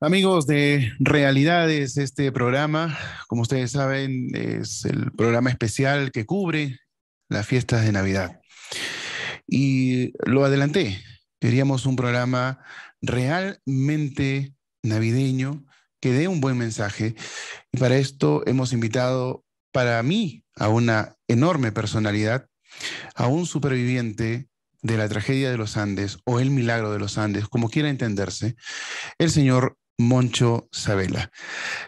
Amigos de Realidades, este programa, como ustedes saben, es el programa especial que cubre las fiestas de Navidad. Y lo adelanté, queríamos un programa realmente navideño que dé un buen mensaje. Y para esto hemos invitado, para mí, a una enorme personalidad, a un superviviente de la tragedia de los Andes, o el milagro de los Andes, como quiera entenderse, el señor Moncho Sabella.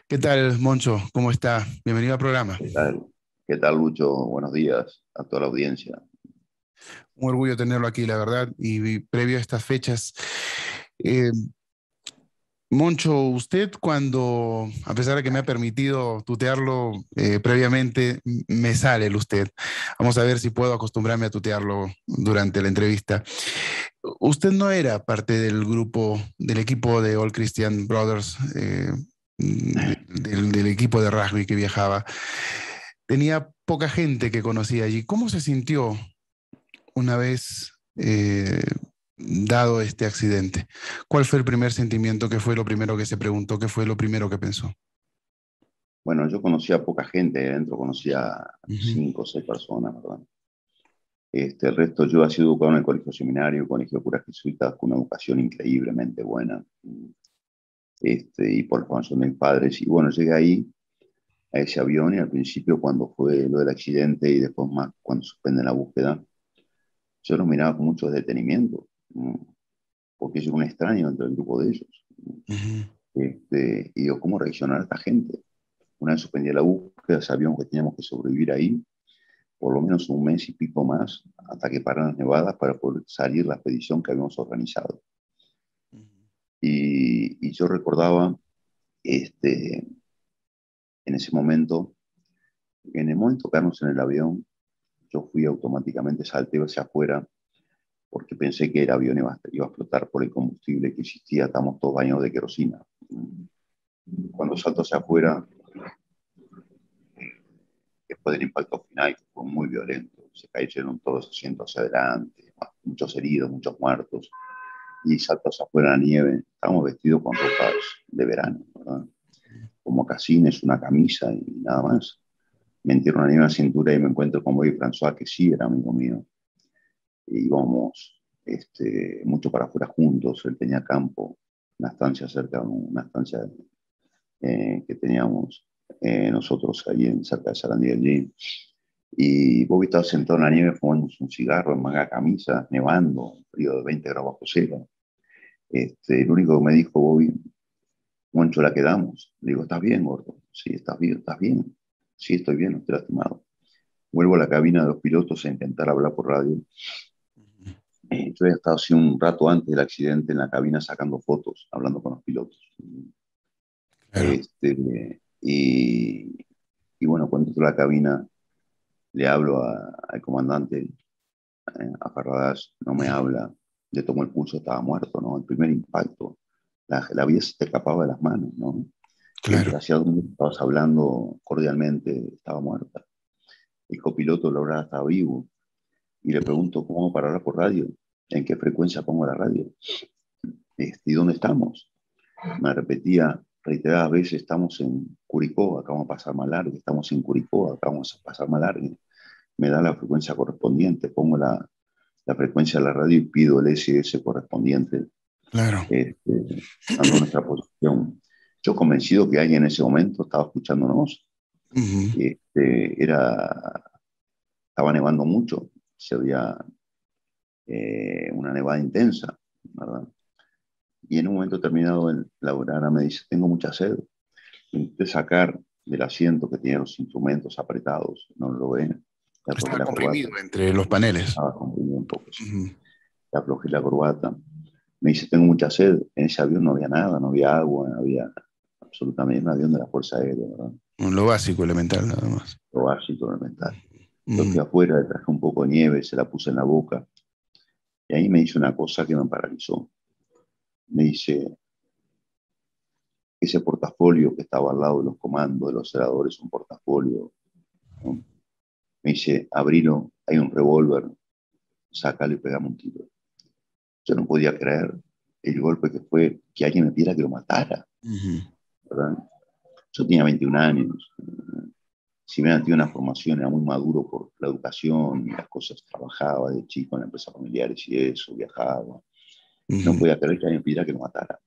¿Qué tal, Moncho? ¿Cómo está? Bienvenido al programa. ¿Qué tal, Lucho? Buenos días a toda la audiencia. Un orgullo tenerlo aquí, la verdad, y previo a estas fechas. Moncho, usted cuando, a pesar de que me ha permitido tutearlo previamente, me sale el usted. Vamos a ver si puedo acostumbrarme a tutearlo durante la entrevista. Usted no era parte del grupo, del equipo de All Christian Brothers, del equipo de rugby que viajaba. Tenía poca gente que conocía allí. ¿Cómo se sintió una vez dado este accidente? ¿Cuál fue el primer sentimiento? ¿Qué fue lo primero que se preguntó? ¿Qué fue lo primero que pensó? Bueno, yo conocía a poca gente dentro, conocía 5 o 6 personas, ¿verdad? El resto, yo he sido educado en el Colegio Seminario, Colegio Curas Jesuitas, con una educación increíblemente buena, y por la formación de mis padres. Y bueno, llegué ahí, a ese avión, y al principio cuando fue lo del accidente y después más cuando suspenden la búsqueda, yo lo miraba con mucho detenimiento, porque yo era un extraño entre el grupo de ellos. Y digo, ¿cómo reaccionar a esta gente? Una vez suspendía la búsqueda, sabíamos que teníamos que sobrevivir ahí por lo menos un mes y pico más, hasta que pararan las nevadas para poder salir la expedición que habíamos organizado. Y yo recordaba, en ese momento, en el momento de tocarnos en el avión, yo fui automáticamente, salté hacia afuera, porque pensé que el avión iba a explotar por el combustible que existía, estamos todos bañados de querosina. Cuando salto hacia afuera, después del impacto final, que fue muy violento, se cayeron todos los asientos hacia adelante, muchos heridos, muchos muertos, y salto hacia afuera en la nieve, estábamos vestidos con ropas de verano, ¿verdad? Como casines, una camisa y nada más. Me entierro en la nieve en la cintura y me encuentro con Bobby François, que sí era amigo mío. Íbamos mucho para afuera juntos. Él tenía campo, una estancia cerca, una estancia que teníamos nosotros ahí cerca de Sarandía allí. Y Bobby estaba sentado en la nieve fumando un cigarro en manga camisa, nevando, frío de 20 grados bajo cero. Lo único que me dijo Bobby, Moncho, la quedamos. Le digo, ¿estás bien, gordo? Sí, estás bien, estás bien. Sí, estoy bien, no estoy lastimado. Vuelvo a la cabina de los pilotos a intentar hablar por radio. Yo había estado así un rato antes del accidente en la cabina sacando fotos, hablando con los pilotos. Claro. Y bueno, cuando entro a la cabina, le hablo al comandante, a Ferradás, no me habla, le tomo el pulso, estaba muerto, ¿no? El primer impacto, la vida se te escapaba de las manos, ¿no? Claro. Desgraciadamente estabas hablando cordialmente, estaba muerta. El copiloto, la verdad, estaba vivo. Y le pregunto, ¿cómo para hablar por radio? ¿En qué frecuencia pongo la radio? ¿Y dónde estamos? Me repetía reiteradas veces, estamos en Curicó, acá vamos a pasar más largo, estamos en Curicó, acá vamos a pasar más largo. Me da la frecuencia correspondiente, pongo la frecuencia de la radio y pido el SOS correspondiente. Claro. Dando nuestra posición. Yo convencido que alguien en ese momento estaba escuchándonos. Estaba nevando mucho, se había una nevada intensa, ¿verdad? Y en un momento determinado la obrera me dice, tengo mucha sed. Intenté sacar del asiento que tenía los instrumentos apretados, no lo ven. Estaba comprimido entre los paneles. Estaba comprimido un poco. Le aflojé la corbata. Me dice, tengo mucha sed. En ese avión no había nada, no había agua, no había absolutamente, un avión de la Fuerza Aérea, ¿verdad? Lo básico, elemental, nada más. Lo básico, elemental. Yo fui afuera, traje un poco de nieve, se la puse en la boca. Y ahí me hizo una cosa que me paralizó. Me dice, ese portafolio que estaba al lado de los comandos, de los celadores, un portafolio, ¿no? Me dice, abrilo, hay un revólver, sácalo y pegame un tiro. Yo no podía creer el golpe que fue, que alguien me pidiera que lo matara. ¿verdad? Yo tenía 21 años. Si me tenía una formación, era muy maduro por la educación y las cosas. Trabajaba de chico en la empresa familiares y eso, viajaba. No podía creer que alguien pidiera que lo matara.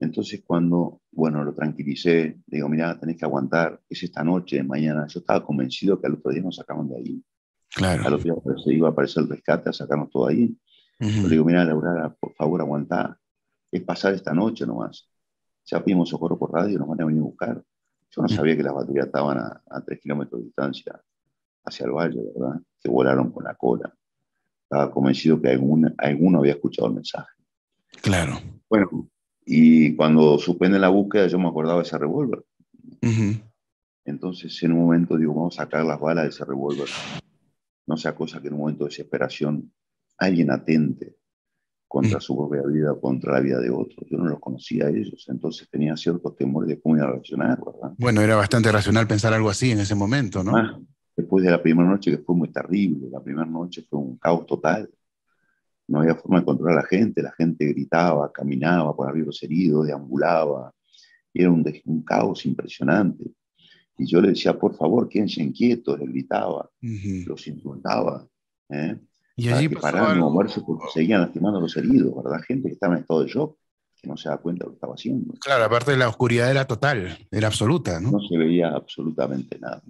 Entonces cuando, bueno, lo tranquilicé, le digo, mirá, tenés que aguantar, es esta noche, mañana. Yo estaba convencido que al otro día nos sacaban de ahí. Claro. Al otro día se iba a aparecer el rescate a sacarnos todo ahí. Le digo, mirá, Laura, por favor, aguantá. Es pasar esta noche nomás. Ya pedimos socorro por radio, nos van a venir a buscar. Yo no sabía que las baterías estaban a 3 kilómetros de distancia hacia el valle, ¿verdad? Que volaron con la cola. Estaba convencido que alguno había escuchado el mensaje. Claro. Bueno, y cuando suspende la búsqueda, yo me acordaba de ese revólver. Entonces, en un momento, digo, vamos a sacar las balas de ese revólver. No sea cosa que en un momento de desesperación alguien atente contra su propia vida o contra la vida de otros. Yo no los conocía a ellos, entonces tenía ciertos temores de cómo iba a reaccionar, ¿verdad? Bueno, era bastante racional pensar algo así en ese momento, ¿no? Ah, después de la primera noche, que fue muy terrible, la primera noche fue un caos total. No había forma de controlar a la gente gritaba, caminaba por arriba los heridos, deambulaba, y era un caos impresionante. Y yo le decía, por favor, quédense inquietos, les gritaba, los insultaba, ¿eh? Y allí paraban de moverse porque seguían lastimando a los heridos, ¿verdad? Gente que estaba en estado de shock, que no se da cuenta de lo que estaba haciendo. Claro, aparte la oscuridad era total, era absoluta, ¿no? No se veía absolutamente nada.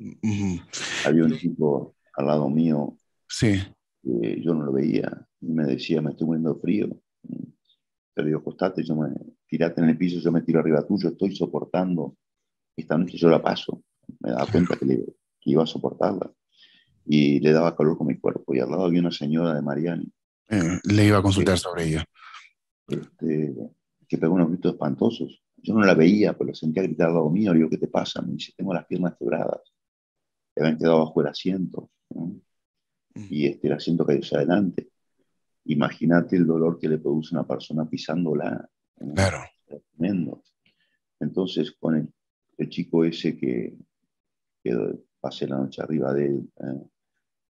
Había un tipo al lado mío, que yo no lo veía, y me decía, me estoy muriendo de frío. Te digo, acostate, tirate en el piso, yo me tiro arriba tuyo, estoy soportando, esta noche yo la paso. Me daba cuenta que iba a soportarla. Y le daba calor con mi cuerpo. Y al lado había una señora de Mariani. Le iba a consultar sobre ella. Que pegó unos gritos espantosos. Yo no la veía, pero la sentía gritar al lado mío. Le digo, ¿qué te pasa? Me dice, tengo las piernas quebradas. Le habían quedado bajo el asiento, ¿no? Y el asiento cayó hacia adelante. Imagínate el dolor que le produce una persona pisándola, ¿no? Claro. Es tremendo. Entonces, con el chico ese que pasé la noche arriba de él,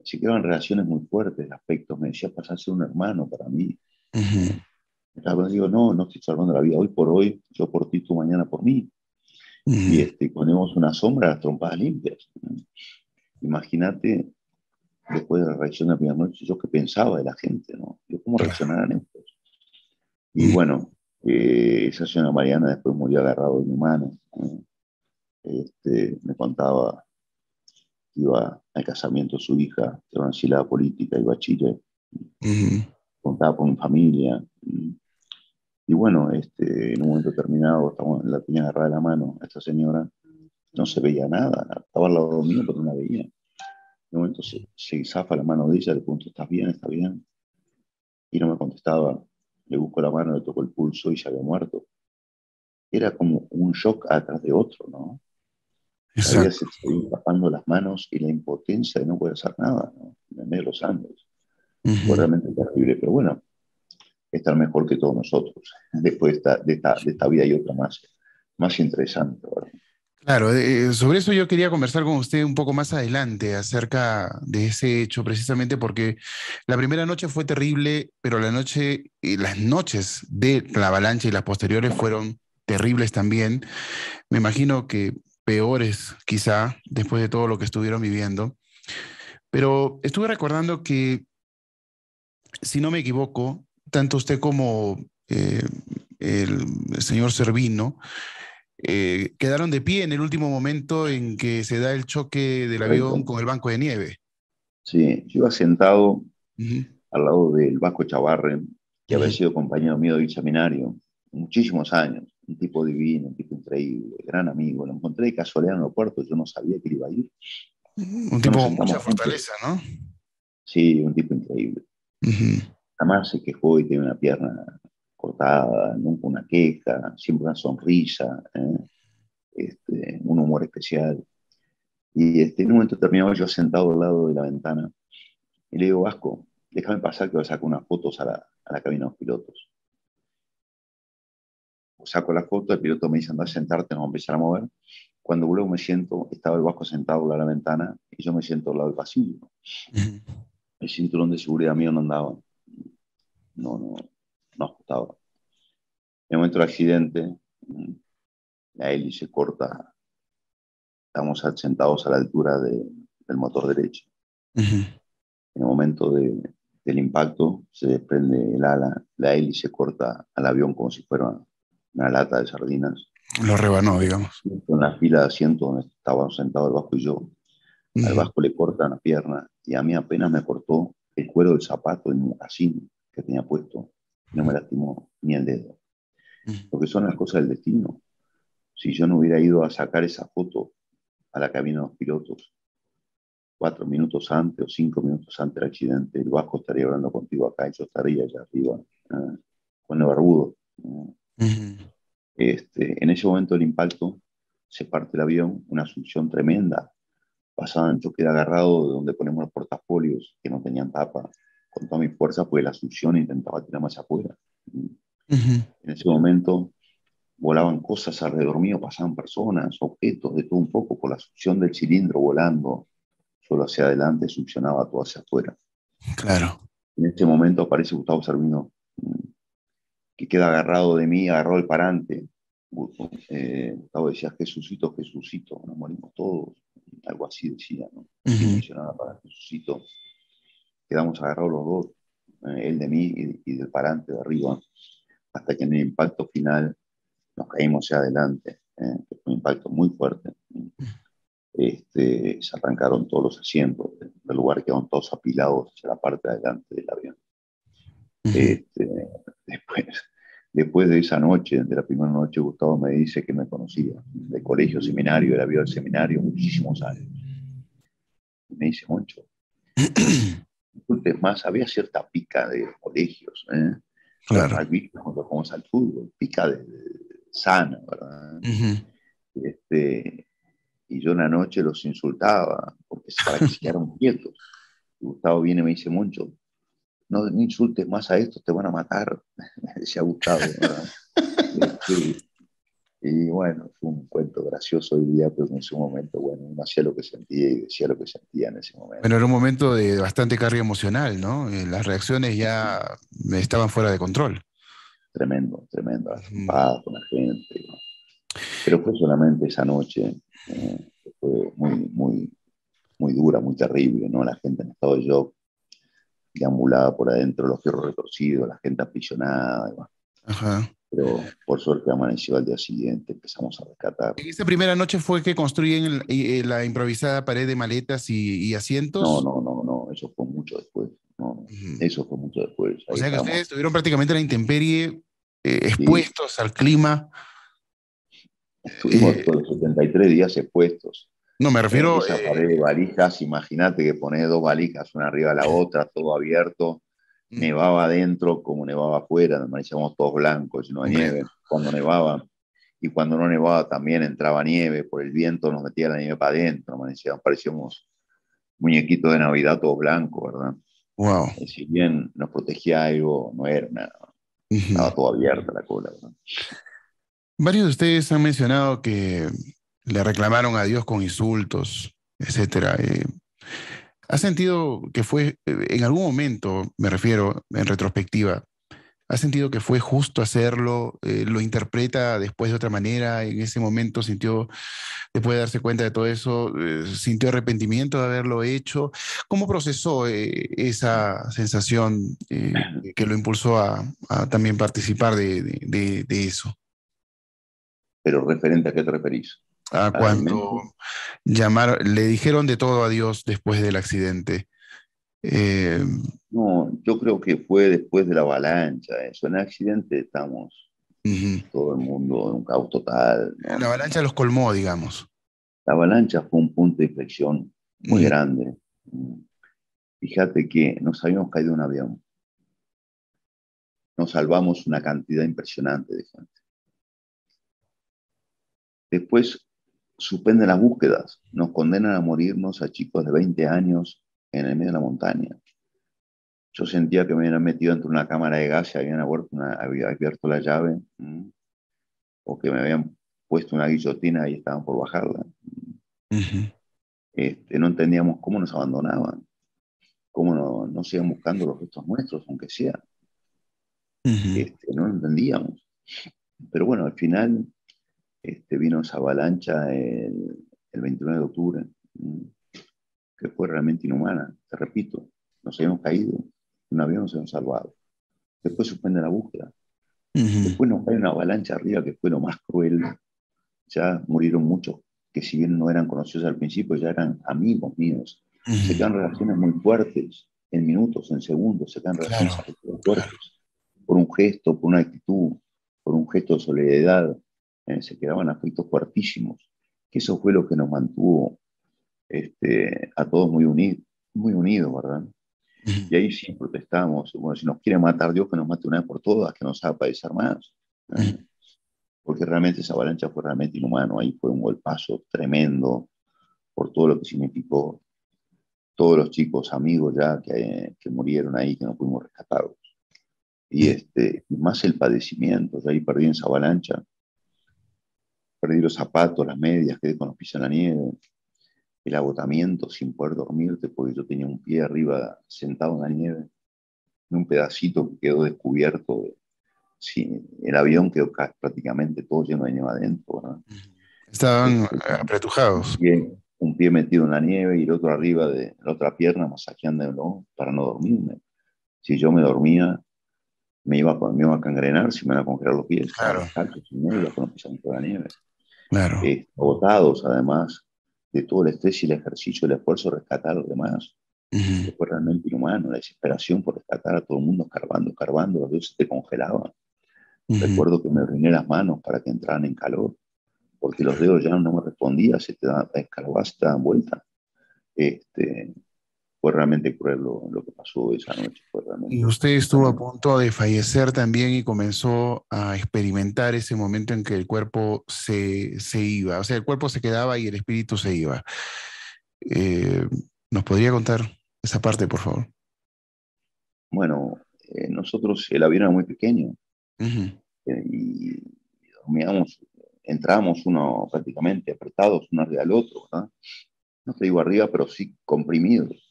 se creaban relaciones muy fuertes de aspectos. Me decía, pasás a ser un hermano para mí. Entonces, digo, no estoy salvando la vida hoy por hoy, yo por ti, tú mañana por mí. Y ponemos una sombra a las trompadas limpias. Imagínate, después de la reacción de la primera noche, yo qué pensaba de la gente, ¿no? Yo, ¿cómo reaccionarán ellos? Y bueno, esa señora Mariana después murió agarrado de mi mano. Me contaba que iba al casamiento de su hija, que era una asilada política, iba a Chile, contaba con mi familia. Y bueno, en un momento determinado, la tenía agarrada de la mano a esta señora, no se veía nada, estaba al lado mío, pero no la veía. En un momento se zafa la mano de ella, le pregunto, ¿estás bien? ¿Estás bien? Y no me contestaba, le busco la mano, le tocó el pulso y se había muerto. Era como un shock atrás de otro, ¿no? Había seguido tapando las manos y la impotencia de no poder hacer nada, ¿no? En medio de los Andes. Fue realmente terrible, pero bueno, estar mejor que todos nosotros. Después de esta vida hay otra más interesante, ¿verdad? Claro, sobre eso yo quería conversar con usted un poco más adelante acerca de ese hecho, precisamente porque la primera noche fue terrible, pero las noches de la avalancha y las posteriores fueron terribles también. Me imagino que peores quizá, después de todo lo que estuvieron viviendo. Pero estuve recordando que, si no me equivoco, tanto usted como el señor Zerbino quedaron de pie en el último momento en que se da el choque del avión con el banco de nieve. Sí, yo iba sentado al lado del Vasco Echavarren, que había sido compañero mío del seminario muchísimos años. Un tipo divino, un tipo increíble, gran amigo. Lo encontré de casualidad en el aeropuerto, yo no sabía que iba a ir. Un tipo con mucha fortaleza, ¿no? Sí, un tipo increíble. Jamás se quejó y tenía una pierna cortada, nunca una queja, siempre una sonrisa, ¿eh? Un humor especial. Y en un momento terminado, yo sentado al lado de la ventana, y le digo, Vasco, déjame pasar que voy a sacar unas fotos a la cabina de los pilotos. Saco la foto, el piloto me dice, anda a sentarte, nos vamos a empezar a mover. Cuando luego me siento, estaba el Vasco sentado al lado de la ventana y yo me siento al lado del pasillo. El cinturón de seguridad mío no andaba. No ajustaba. En el momento del accidente, la hélice corta, estamos sentados a la altura del motor derecho. Uh-huh. En el momento del impacto se desprende el ala, la hélice corta al avión como si fuera una lata de sardinas. Lo rebanó, digamos. Con la fila de asientos donde estábamos sentados el Vasco y yo. Uh-huh. Al Vasco le cortan la pierna y a mí apenas me cortó el cuero del zapato, el mocasín que tenía puesto. No me lastimó ni el dedo. Lo que son las cosas del destino. Si yo no hubiera ido a sacar esa foto a la cabina de los pilotos 4 minutos antes o 5 minutos antes del accidente, el Vasco estaría hablando contigo acá y yo estaría allá arriba, con el barbudo. En ese momento del impacto se parte el avión, una succión tremenda. Yo quedé agarrado de donde ponemos los portafolios que no tenían tapa. Con toda mi fuerza, pues la succión intentaba tirar más afuera. Uh-huh. En ese momento volaban cosas alrededor mío, pasaban personas, objetos, de todo un poco. Por la succión del cilindro volando solo hacia adelante, succionaba todo hacia afuera. Claro. En ese momento aparece Gustavo Zerbino, que queda agarrado de mí, agarró el parante. Gustavo decía: Jesucito, Jesucito, nos morimos todos. Algo así decía, ¿no? Uh-huh. Mencionaba para Jesucito. Quedamos agarrados los dos, él de mí y del parante de arriba, hasta que en el impacto final nos caímos hacia adelante, que fue un impacto muy fuerte. Se arrancaron todos los asientos del lugar, quedaron todos apilados hacia la parte de adelante del avión. Después de esa noche, de la primera noche, Gustavo me dice que me conocía, del colegio seminario, él había ido al seminario muchísimos años. Y me dice: Moncho, más había cierta pica de colegios, claro, cuando jugamos al fútbol, pica de sana, ¿verdad? Uh-huh. Y yo en la noche los insultaba porque para que se quedaron quietos. Gustavo viene y me dice: Moncho, no insultes más a estos, te van a matar. Me decía Gustavo, ¿verdad? Y bueno, fue un cuento gracioso hoy día, pero en ese momento, bueno, uno hacía lo que sentía y decía lo que sentía en ese momento. Bueno, era un momento de bastante carga emocional, ¿no? Las reacciones ya estaban fuera de control. Tremendo, tremendo, las trompadas con la gente, ¿no? Pero fue solamente esa noche, fue muy, muy, muy dura, muy terrible, ¿no? La gente en estado de shock, deambulada por adentro, los fierros retorcidos, la gente aprisionada, ¿no? Ajá. Pero por suerte amaneció al día siguiente, empezamos a rescatar. ¿Esa primera noche fue que construyen la improvisada pared de maletas y asientos? No, eso fue mucho después. No, uh-huh. Eso fue mucho después. O sea, que ustedes estuvieron prácticamente en la intemperie, expuestos al clima. Estuvimos todos los 73 días expuestos. No, me refiero... Esa pared de valijas, imagínate que pones 2 valijas una arriba de la otra, todo abierto. Nevaba adentro como nevaba afuera, nos amanecíamos todos blancos, llenos de nieve, cuando nevaba, y cuando no nevaba también entraba nieve, por el viento nos metía la nieve para adentro, amanecíamos, parecíamos muñequitos de Navidad todos blancos, ¿verdad? Wow. Si bien nos protegía algo, no era nada, estaba todo abierta la cola, ¿verdad? Varios de ustedes han mencionado que le reclamaron a Dios con insultos, etcétera. ¿Has sentido que fue, en algún momento, me refiero, en retrospectiva, has sentido que fue justo hacerlo? ¿Lo interpreta después de otra manera? ¿En ese momento sintió, después de darse cuenta de todo eso, sintió arrepentimiento de haberlo hecho? ¿Cómo procesó esa sensación que lo impulsó a también participar de eso? ¿Pero referente a qué te referís? A cuando le dijeron de todo a Dios después del accidente. No, yo creo que fue después de la avalancha. Eso, en el accidente estamos todo el mundo en un caos total, ¿no? La avalancha los colmó, digamos. La avalancha fue un punto de inflexión muy grande. Fíjate que nos habíamos caído de un avión. Nos salvamos una cantidad impresionante de gente. Después suspenden las búsquedas, nos condenan a morirnos a chicos de 20 años en el medio de la montaña. Yo sentía que me habían metido entre una cámara de gas y habían abierto la llave, o que me habían puesto una guillotina y estaban por bajarla. No entendíamos cómo nos abandonaban, cómo no seguían buscando los restos nuestros, aunque sea. No lo entendíamos. Pero bueno, al final vino esa avalancha el 29 de octubre, que fue realmente inhumana. Te repito, nos habíamos caído, un avión nos habíamos salvado. Después suspende la búsqueda. Uh-huh. Después nos cae una avalancha arriba que fue lo más cruel. Ya murieron muchos que, si bien no eran conocidos al principio, ya eran amigos míos. Uh-huh. Se quedan relaciones muy fuertes, en minutos, en segundos, se quedan relaciones muy fuertes. Por un gesto, por una actitud, por un gesto de solidaridad, se quedaban afectos fuertísimos. Que eso fue lo que nos mantuvo a todos muy unidos, ¿verdad? Y ahí sí protestamos. Bueno, si nos quiere matar Dios, que nos mate una vez por todas, que nos haga padecer más. Porque realmente esa avalancha fue realmente inhumano. Ahí fue un golpazo tremendo por todo lo que significó. Todos los chicos, amigos ya que murieron ahí, que no pudimos rescatarlos. Y más el padecimiento. Yo ahí perdí en esa avalancha. Perdí los zapatos, las medias, quedé con los pies en la nieve. El agotamiento sin poder dormirte, porque yo tenía un pie arriba sentado en la nieve, en un pedacito que quedó descubierto. Sí, el avión quedó prácticamente todo lleno de nieve adentro, ¿no? Estaban apretujados. Un pie metido en la nieve y el otro arriba de la otra pierna, masajeándolo para no dormirme. Si yo me dormía, me iba a cangrenar, si me iban a congelar los pies. Claro. Con la nieve. Claro. Agotados, además, de todo el estrés y el ejercicio, el esfuerzo de rescatar a los demás, uh-huh. Que fue realmente inhumano, la desesperación por rescatar a todo el mundo, escarbando, los dedos se te congelaban. Uh-huh. Recuerdo que me oriné las manos para que entraran en calor, porque los dedos ya no me respondían, se te escarbaba, se te daban vuelta. Fue realmente cruel lo que pasó esa noche. Fue realmente... Y usted estuvo a punto de fallecer también y comenzó a experimentar ese momento en que el cuerpo se iba. O sea, el cuerpo se quedaba y el espíritu se iba. ¿Nos podría contar esa parte, por favor? Bueno, nosotros, el avión era muy pequeño. Uh-huh. Y dormíamos, entrábamos uno prácticamente apretados uno arriba del otro, ¿verdad? No te digo arriba, pero sí comprimidos.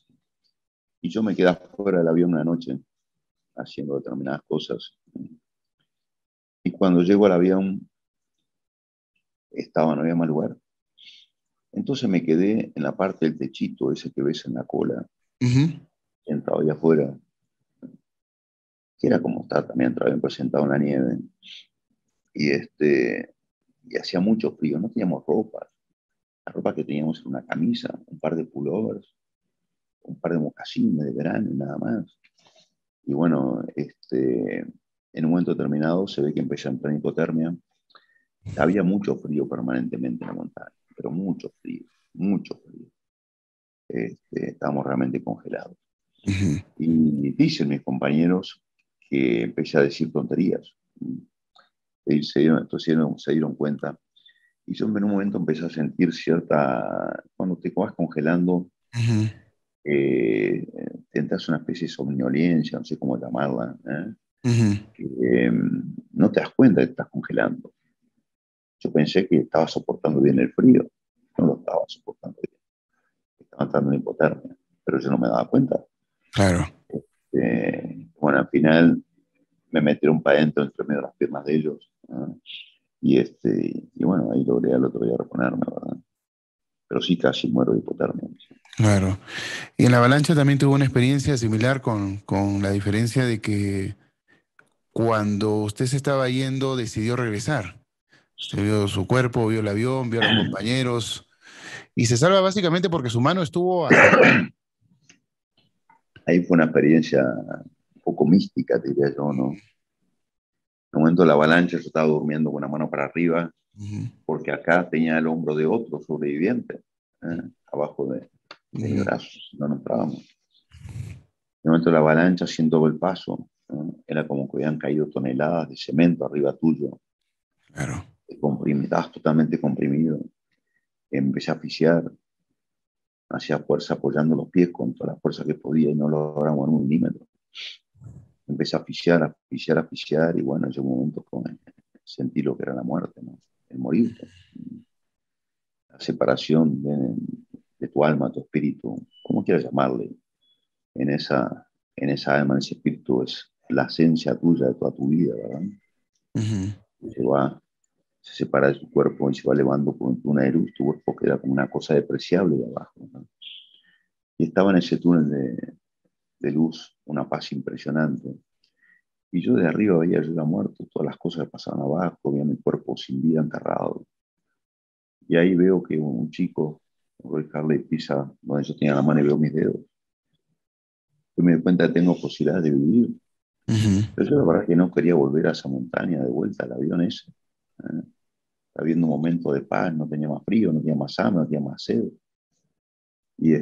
Y yo me quedé afuera del avión una noche haciendo determinadas cosas. Y cuando llego al avión, no había más lugar. Entonces me quedé en la parte del techito, ese que ves en la cola, uh-huh. Sentado allá afuera, que era como estaba también presentado en la nieve, y hacía mucho frío, no teníamos ropa. La ropa que teníamos era una camisa, un par de pullovers, un par de mocasines de verano y nada más. Y bueno, en un momento determinado se ve que empecé a entrar en hipotermia. Había mucho frío permanentemente en la montaña, pero mucho frío. Estábamos realmente congelados. Uh-huh. Y dicen mis compañeros que empecé a decir tonterías. Y se dieron cuenta. Y yo en un momento empecé a sentir cuando te vas congelando, uh-huh. Entras una especie de somnolencia, no sé cómo llamarla, uh-huh. Que no te das cuenta de que estás congelando. Yo pensé que estaba soportando bien el frío, no lo estaba soportando bien, estaba entrando en hipotermia, pero yo no me daba cuenta. Claro. Bueno, al final me metieron para adentro entre medio de las piernas de ellos, ¿no? Y bueno, ahí logré al otro día reponerme, ¿verdad? Pero sí casi muero de hipotermia. Claro. Y en la avalancha también tuvo una experiencia similar con la diferencia de que cuando usted se estaba yendo decidió regresar. Usted vio su cuerpo, vio el avión, vio a los compañeros y se salva básicamente porque su mano estuvo... Ahí fue una experiencia un poco mística, diría yo, ¿no? En el momento de la avalancha yo estaba durmiendo con una mano para arriba, uh-huh. Porque acá tenía el hombro de otro sobreviviente, abajo de uh-huh. Brazos, no nos trabamos. En el momento de la avalancha siento el paso, era como que habían caído toneladas de cemento arriba tuyo. Claro. Estabas totalmente comprimido. Empecé a asfixiar, hacía fuerza apoyando los pies con toda la fuerza que podía y no logramos un milímetro. Empecé a asfixiar, y bueno, en ese momento sentí lo que era la muerte, ¿no? El morirte. La separación de tu alma, tu espíritu, como quieras llamarle, en esa alma, en ese espíritu, es la esencia tuya de toda tu vida, ¿verdad? Uh-huh. Te lleva se separa de su cuerpo y se va elevando por un túnel y su cuerpo queda como una cosa despreciable de abajo, ¿no? Y estaba en ese túnel de luz una paz impresionante. Y yo de arriba veía yo era muerto, todas las cosas pasaban abajo, veía mi cuerpo sin vida enterrado. Y ahí veo que un chico, Roy Harley, pisa donde yo tenía la mano y veo mis dedos. Yo me doy cuenta que tengo posibilidad de vivir. Uh-huh. Pero yo la verdad es que no quería volver a esa montaña de vuelta al avión ese. Estaba viendo un momento de paz, no tenía más frío, no tenía más hambre, no tenía más sed. Y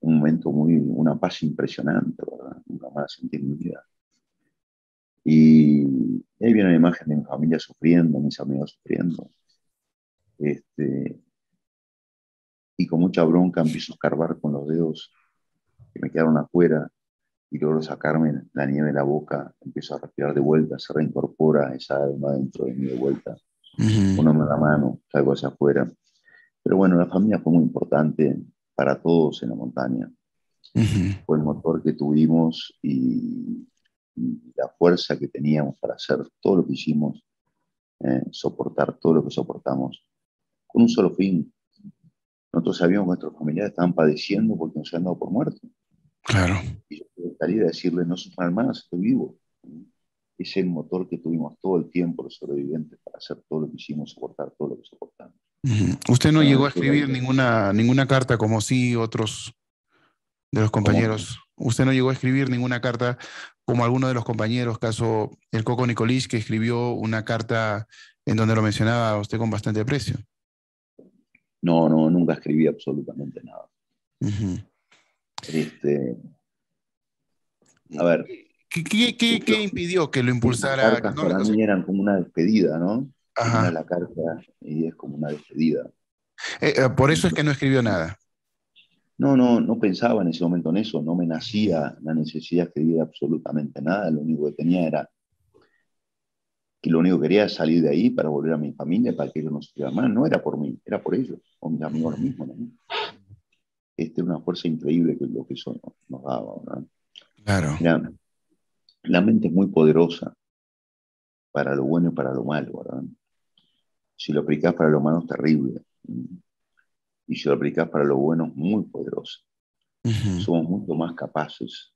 un momento una paz impresionante, ¿verdad? Nunca más sentí mi vida. Y ahí viene la imagen de mi familia sufriendo, mis amigos sufriendo. Y con mucha bronca empiezo a escarbar con los dedos que me quedaron afuera y logro sacarme la nieve de la boca. Empiezo a respirar de vuelta, se reincorpora esa alma dentro de mí de vuelta. Uh-huh. Uno me da la mano, salgo hacia afuera. Pero bueno, la familia fue muy importante para todos en la montaña. Uh-huh. Fue el motor que tuvimos y la fuerza que teníamos para hacer todo lo que hicimos, soportar todo lo que soportamos, con un solo fin. Nosotros sabíamos que nuestros familiares estaban padeciendo porque nos habían dado por muertos. Claro. Y yo salí a decirles, no sufran más, estoy vivo. Es el motor que tuvimos todo el tiempo los sobrevivientes para hacer todo lo que hicimos, soportar todo lo que soportamos. Uh-huh. Usted no llegó a escribir ninguna carta como sí otros de los compañeros. ¿Cómo? Usted no llegó a escribir ninguna carta como alguno de los compañeros, caso el Coco Nicolich, que escribió una carta en donde lo mencionaba usted con bastante aprecio. No, no, nunca escribí absolutamente nada. Uh-huh. A ver. ¿Qué impidió que lo impulsara? Las cartas para mí eran como una despedida, ¿no? Ajá. Era la carta y es como una despedida. Por eso es que no escribió nada. No pensaba en ese momento en eso, no me nacía la necesidad de escribir absolutamente nada, lo único que tenía era que lo único que quería era salir de ahí para volver a mi familia, para que ellos no sufrieran más, no era por mí, era por ellos, o mis amigos mismos, ¿no? Es una fuerza increíble que lo que eso nos daba, ¿no? Claro. Mira, la mente es muy poderosa para lo bueno y para lo malo, ¿verdad? Si lo aplicás para lo malo es terrible, y si lo aplicás para lo bueno es muy poderoso. Uh-huh. Somos mucho más capaces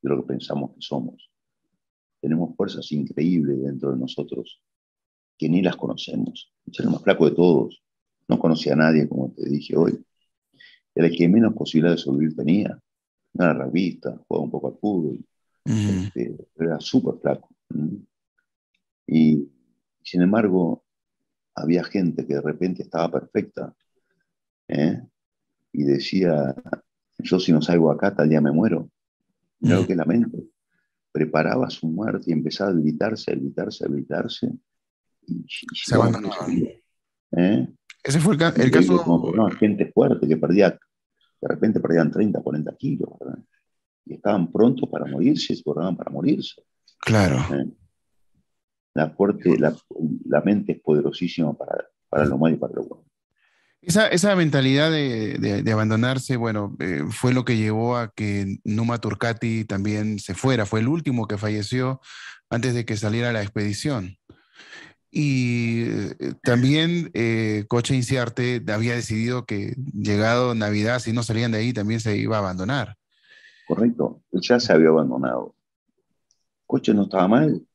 de lo que pensamos que somos. Tenemos fuerzas increíbles dentro de nosotros que ni las conocemos. Yo era el más flaco de todos. No conocía a nadie, como te dije hoy. Era el que menos posibilidad de sobrevivir tenía. No era revista, jugaba un poco al fútbol. Uh-huh. Era súper flaco. Y sin embargo, había gente que de repente estaba perfecta. Y decía, yo si no salgo acá tal día me muero. Mirá lo que es la mente. Preparaba su muerte y empezaba a habilitarse, y se abandonaba. Ese fue el caso. Gente fuerte que perdía, de repente perdían 30, 40 kilos, ¿verdad? Y estaban prontos para morirse, se guardaban para morirse. Claro. La mente es poderosísima para lo malo y para lo bueno. Esa mentalidad de abandonarse, bueno, fue lo que llevó a que Numa Turcatti también se fuera. Fue el último que falleció antes de que saliera la expedición. Y también Coche Inciarte había decidido que llegado Navidad, si no salían de ahí, también se iba a abandonar. Correcto, él ya se había abandonado. Coche no estaba mal,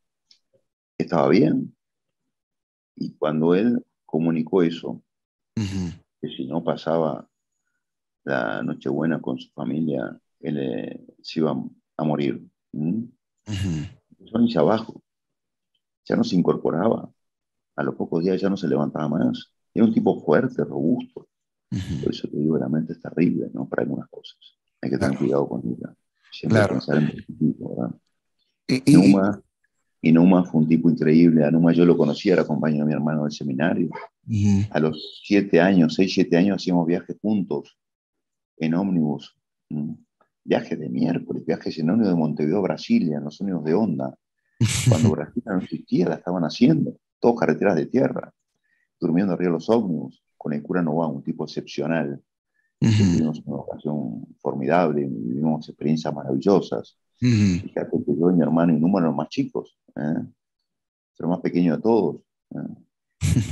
estaba bien. Y cuando él comunicó eso, uh-huh, que si no pasaba la Nochebuena con su familia, él se iba a morir. Empezó hacia abajo, ya no se incorporaba, a los pocos días ya no se levantaba más. Era un tipo fuerte, robusto. Uh-huh. Por eso te digo, la mente es terrible, ¿no? Para algunas cosas hay que tener cuidado con ella, siempre pensar en positivo, ¿verdad? Y Numa fue un tipo increíble. A Numa yo lo conocía, era compañero de mi hermano del seminario. Uh-huh. A los 6, 7 años, hacíamos viajes juntos en ómnibus. Viajes de miércoles, viajes en ómnibus de Montevideo, Brasilia, en los ómnibus de onda. Cuando Brasilia no existía, la estaban haciendo. Todos carreteras de tierra, durmiendo arriba de los ómnibus, con el cura Nová, un tipo excepcional. Uh-huh. Tuvimos una ocasión formidable, vivimos experiencias maravillosas. Uh-huh. Fíjate que yo y mi hermano y Numa eran los más chicos, pero más pequeño de todos,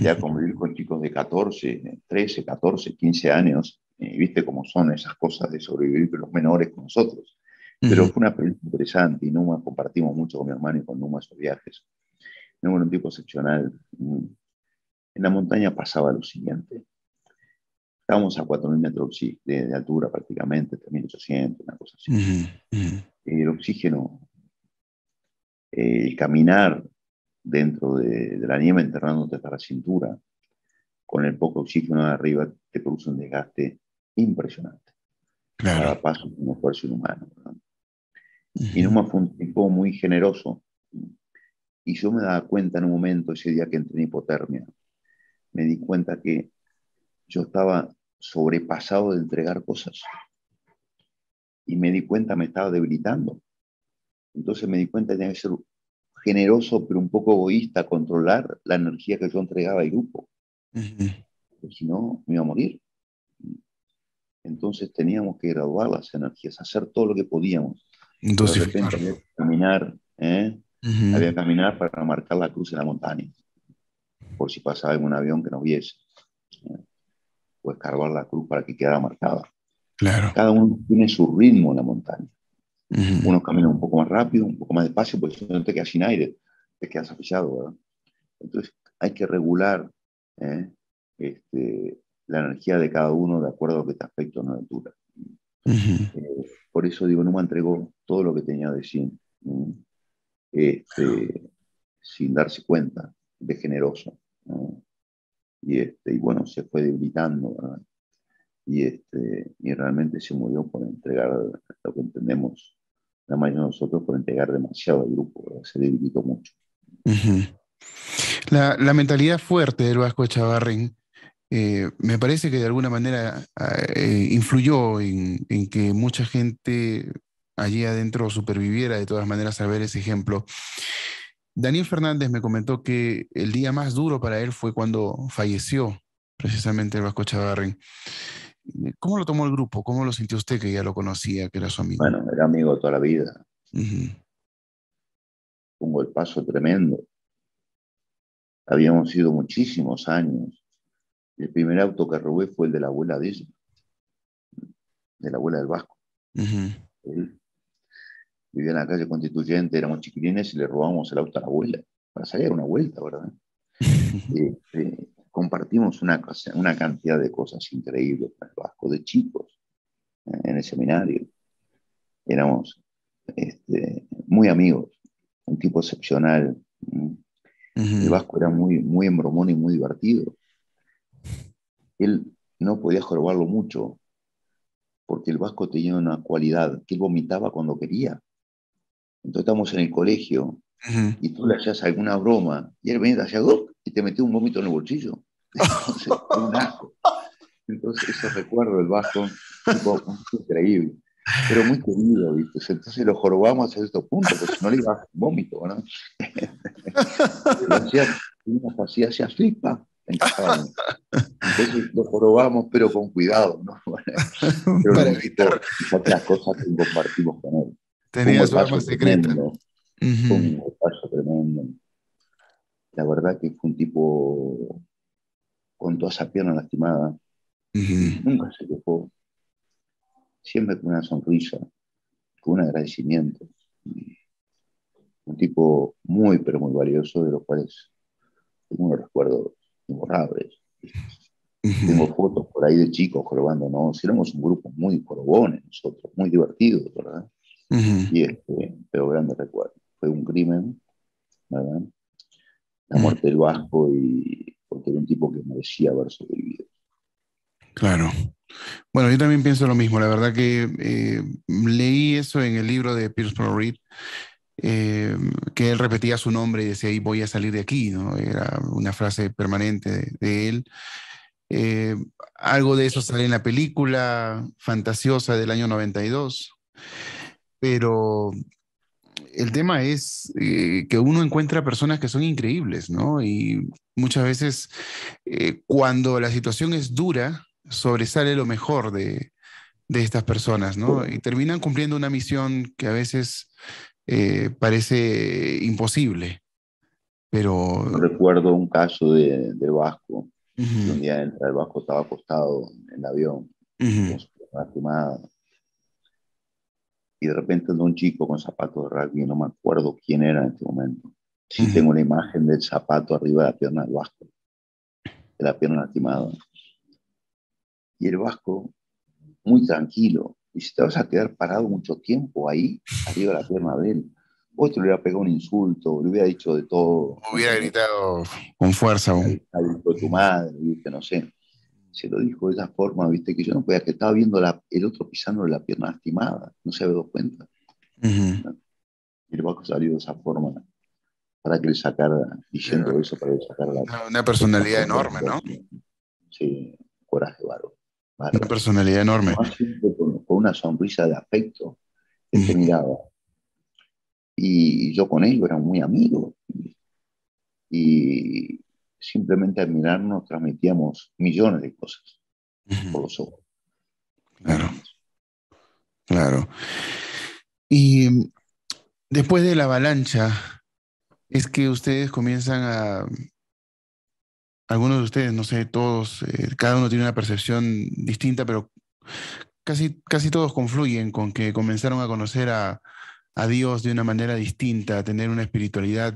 ya convivir con chicos de 14, 13, 14, 15 años, viste cómo son esas cosas de sobrevivir con los menores con nosotros. Pero fue una experiencia interesante y Numa compartimos mucho con mi hermano y con Numa esos viajes. Numa era un tipo excepcional. En la montaña pasaba lo siguiente. Estábamos a 4.000 metros de altura prácticamente, 3.800, una cosa así. El oxígeno, el caminar dentro de la nieve enterrándote hasta la cintura, con el poco oxígeno de arriba, te produce un desgaste impresionante. Claro. Cada paso es un esfuerzo inhumano, ¿no? Y Numa fue un tipo muy generoso. Y yo me daba cuenta en un momento, ese día que entré en hipotermia, me di cuenta que yo estaba sobrepasado de entregar cosas. Y me di cuenta, me estaba debilitando. Entonces me di cuenta que tenía que ser generoso, pero un poco egoísta, controlar la energía que yo entregaba al grupo. Porque si no, me iba a morir. Entonces teníamos que graduar las energías, hacer todo lo que podíamos. Entonces, de repente había que caminar, había que caminar para marcar la cruz en la montaña, por si pasaba algún avión que nos viese, o escarbar la cruz para que quedara marcada. Claro. Cada uno tiene su ritmo en la montaña. Uno camina un poco más rápido, un poco más despacio, porque si no te quedas sin aire, te quedas asfixiado, ¿verdad? Entonces hay que regular la energía de cada uno de acuerdo a lo que te afecta a una altura. Por eso digo, Numa entregó todo lo que tenía de sí, sin darse cuenta, de generoso, ¿no? Y bueno, se fue debilitando, ¿verdad? Y realmente se murió por entregar lo que entendemos la mayoría de nosotros, por entregar demasiado al grupo, ¿verdad? Se debilitó mucho. La mentalidad fuerte del Vasco Echavarren me parece que de alguna manera influyó en que mucha gente allí adentro superviviera, de todas maneras, al ver ese ejemplo. Daniel Fernández me comentó que el día más duro para él fue cuando falleció precisamente el Vasco Echavarren. ¿Cómo lo tomó el grupo? ¿Cómo lo sintió usted, que ya lo conocía, que era su amigo? Bueno, era amigo toda la vida. Un golpazo tremendo. Habíamos ido muchísimos años. El primer auto que robé fue el de la abuela de ella, de la abuela del Vasco. Él vivía en la calle Constituyente, éramos chiquilines y le robamos el auto a la abuela para salir a una vuelta, ¿verdad? Compartimos una cantidad de cosas increíbles con el Vasco de chicos en el seminario. Éramos muy amigos, un tipo excepcional. El Vasco era muy, muy embromón y muy divertido. Él no podía jorobarlo mucho, porque el Vasco tenía una cualidad, que él vomitaba cuando quería. Entonces estábamos en el colegio, y tú le hacías alguna broma, y él venía hacia y te metía un vómito en el bolsillo. Entonces, un asco. Entonces, ese recuerdo del Vasco, increíble, pero muy querido, ¿viste? Entonces lo jorobamos a cierto punto, porque si no le iba a vómito, ¿no? Hacía flipa. Entonces lo jorobamos, pero con cuidado, ¿no? Pero para evitar otras cosas que compartimos con él. Tenía su arma secreta. Fue un paso tremendo. La verdad que fue un tipo con toda esa pierna lastimada. Nunca se quejó. Siempre con una sonrisa, con un agradecimiento. Un tipo muy, pero muy valioso, de los cuales tengo unos recuerdos imborrables. Tengo fotos por ahí de chicos jorobándonos. Éramos un grupo muy jorobones nosotros, muy divertidos, ¿verdad? Y pero grande recuerdo. Fue un crimen, ¿verdad? La muerte del Vasco, y porque era un tipo que merecía haber sobrevivido. Claro. Bueno, yo también pienso lo mismo. La verdad que leí eso en el libro de Pierce Paul Reed, que él repetía su nombre y decía, ahí voy a salir de aquí, ¿no? Era una frase permanente de él. Algo de eso sale en la película fantasiosa del año 92. Pero el tema es que uno encuentra personas que son increíbles, ¿no? Y muchas veces cuando la situación es dura, sobresale lo mejor de estas personas, ¿no? Y terminan cumpliendo una misión que a veces parece imposible. Pero recuerdo un caso de Vasco. Un día entra el Vasco, estaba acostado en el avión, con su pierna quemada. Y de repente anda un chico con zapatos de rugby, no me acuerdo quién era en este momento. Sí, tengo la imagen del zapato arriba de la pierna del Vasco, de la pierna lastimada. Y el Vasco, muy tranquilo, dice: te vas a quedar parado mucho tiempo ahí, arriba de la pierna de él. Otro le hubiera pegado un insulto, le hubiera dicho de todo. Hubiera gritado con fuerza. Dijo tu madre, ¿viste? No sé. Se lo dijo de esa forma, viste, que yo no podía, que estaba viendo el otro pisando la pierna lastimada, no se había dado cuenta. ¿No? Y el Vasco salió de esa forma para que le sacara, diciendo eso, para que le sacara la... Una personalidad enorme, ¿no? Sí, coraje, bárbaro. Una personalidad enorme. Con una sonrisa de afecto, que te miraba. Y yo con ellos era muy amigo. Y simplemente al mirarnos transmitíamos millones de cosas por los ojos. Claro. Claro. Y después de la avalancha, es que ustedes comienzan a... Algunos de ustedes, no sé, todos, cada uno tiene una percepción distinta, pero casi todos confluyen con que comenzaron a conocer a Dios de una manera distinta, a tener una espiritualidad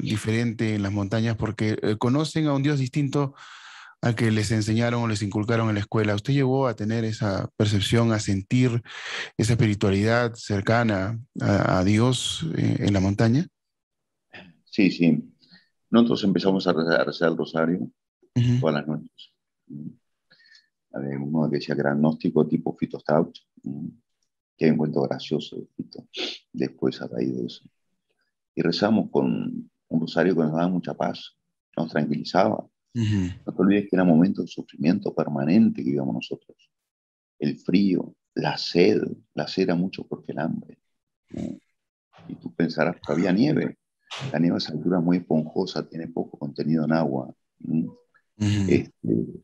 diferente en las montañas, porque conocen a un Dios distinto al que les enseñaron o les inculcaron en la escuela. ¿Usted llegó a tener esa percepción, a sentir esa espiritualidad cercana a Dios en la montaña? Sí, sí. Nosotros empezamos a rezar el rosario todas las noches. Había uno que decía que era agnóstico, tipo Fito Strauch, que hay un cuento gracioso de Fito, después a raíz de eso. Y rezamos con un rosario que nos daba mucha paz, nos tranquilizaba. No te olvides que era momento de sufrimiento permanente que vivíamos nosotros. El frío, la sed era mucho porque el hambre. Y tú pensarás que había nieve. La nieve es altura muy esponjosa, tiene poco contenido en agua,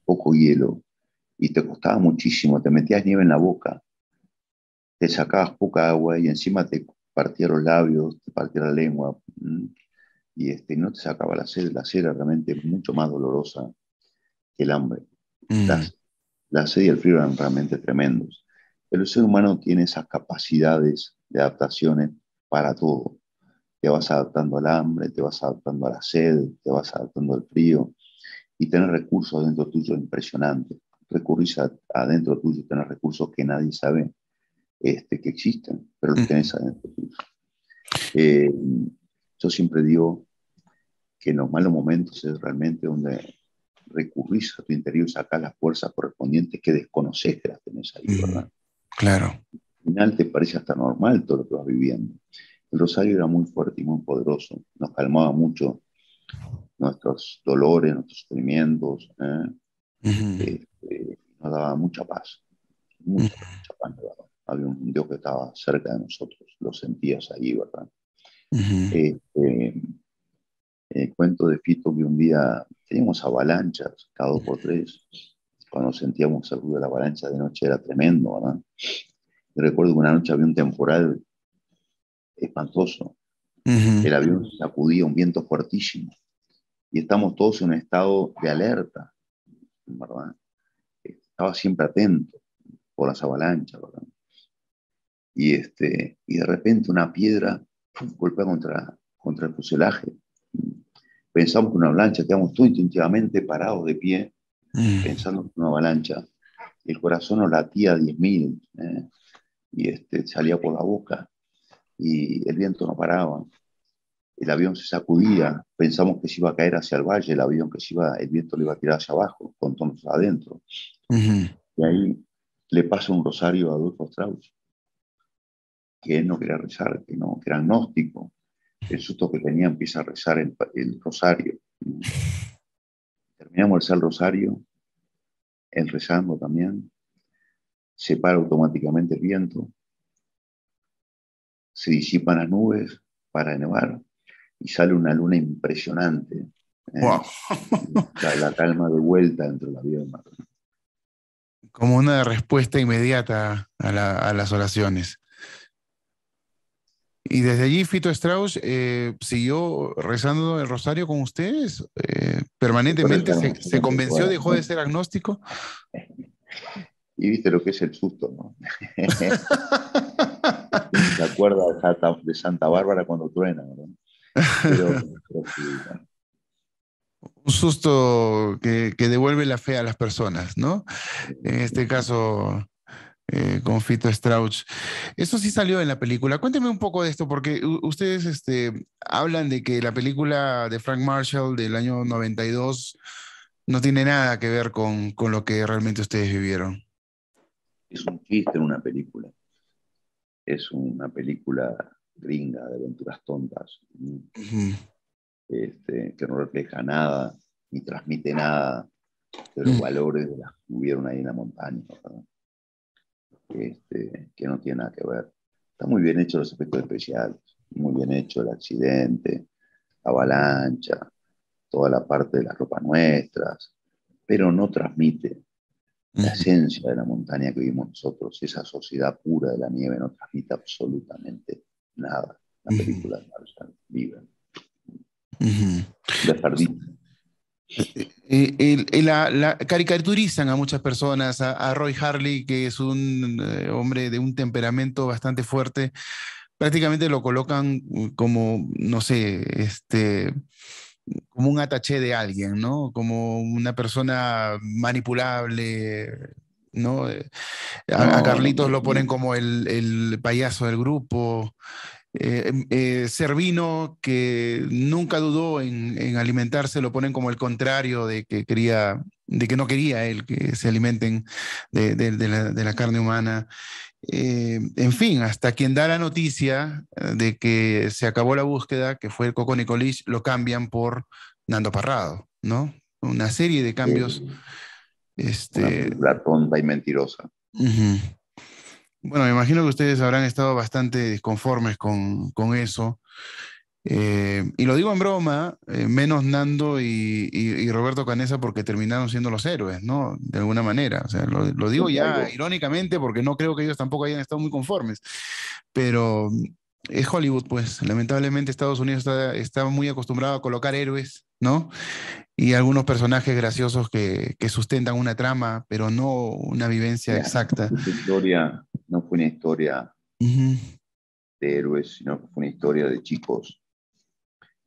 poco hielo, y te costaba muchísimo, te metías nieve en la boca, te sacabas poca agua y encima te partía los labios, te partía la lengua, y no te sacaba la sed era realmente mucho más dolorosa que el hambre. La sed y el frío eran realmente tremendos. Pero el ser humano tiene esas capacidades de adaptaciones para todo. Te vas adaptando al hambre, te vas adaptando a la sed, te vas adaptando al frío, y tener recursos dentro tuyo impresionantes. Recurrís adentro tuyo, tener recursos que nadie sabe que existen, pero los tenés adentro tuyo. Yo siempre digo que en los malos momentos es realmente donde recurrís a tu interior y sacás las fuerzas correspondientes que desconocés que las tenés ahí, ¿verdad? Claro. Al final te parece hasta normal todo lo que vas viviendo. El rosario era muy fuerte y muy poderoso, nos calmaba mucho nuestros dolores, nuestros sufrimientos, nos daba mucha paz, mucha paz. ¿Verdad? Había un Dios que estaba cerca de nosotros, lo sentías ahí, ¿verdad? El cuento de Fito, que un día teníamos avalanchas cada 2 por 3, cuando sentíamos el ruido de la avalancha de noche era tremendo, ¿verdad? Y recuerdo que una noche había un temporal espantoso. El avión sacudía, un viento fuertísimo, y estamos todos en un estado de alerta, ¿verdad? Estaba siempre atento por las avalanchas, ¿verdad? Y, y de repente una piedra golpea contra el fuselaje. Pensamos que una avalancha, quedamos todos instintivamente parados de pie, pensando en una avalancha. El corazón nos latía a 10.000, y salía por la boca. Y el viento no paraba, el avión se sacudía, pensamos que se iba a caer hacia el valle, el avión que se iba, el viento le iba a tirar hacia abajo, con tonos adentro. Y ahí le pasa un rosario a Adolfo Strauss, que él no quería rezar, que era agnóstico. El susto que tenía, empieza a rezar el rosario. Terminamos de rezar el rosario, él rezando también, se para automáticamente el viento, se disipan las nubes para nevar y sale una luna impresionante. Wow. La calma de vuelta dentro del avión. Como una respuesta inmediata a las oraciones. Y desde allí Fito Strauch siguió rezando el rosario con ustedes permanentemente. ¿Se convenció, dejó de ser agnóstico? Y viste lo que es el susto, ¿no? ¿Te acuerdas de Santa Bárbara cuando truena, ¿no? Pero sí, ¿no? Un susto que devuelve la fe a las personas, ¿no? En este caso, con Fito Strauch. Eso sí salió en la película. Cuénteme un poco de esto, porque ustedes hablan de que la película de Frank Marshall del año 92 no tiene nada que ver con lo que realmente ustedes vivieron. Es un chiste en una película. Es una película gringa de aventuras tontas. Uh-huh. Que no refleja nada ni transmite nada de los valores de las que hubieron ahí en la montaña, ¿verdad? Que no tiene nada que ver. Está muy bien hecho los efectos especiales, muy bien hecho el accidente, la avalancha, toda la parte de las ropas nuestras, pero no transmite la esencia de la montaña que vimos nosotros. Esa sociedad pura de la nieve no transmite absolutamente nada. La película de Marshall vive. La caricaturizan a muchas personas, a Roy Harley, que es un hombre de un temperamento bastante fuerte. Prácticamente lo colocan como, no sé, como un ataché de alguien, ¿no? Como una persona manipulable, ¿no? A Carlitos lo ponen como el payaso del grupo. Zerbino, que nunca dudó en alimentarse, lo ponen como el contrario de que quería, de que no quería él que se alimenten de la carne humana. En fin, hasta quien da la noticia de que se acabó la búsqueda, que fue el Coco Nicolich, lo cambian por Nando Parrado, ¿no? Una serie de cambios. La tonta y mentirosa. Uh-huh. Bueno, me imagino que ustedes habrán estado bastante disconformes con eso. Y lo digo en broma, menos Nando y Roberto Canessa, porque terminaron siendo los héroes, ¿no? De alguna manera. O sea, lo digo ya irónicamente, porque no creo que ellos tampoco hayan estado muy conformes. Pero es Hollywood, pues. Lamentablemente Estados Unidos está muy acostumbrado a colocar héroes, ¿no? Y algunos personajes graciosos que sustentan una trama, pero no una vivencia exacta. Esta historia no fue una historia de héroes, sino que fue una historia de chicos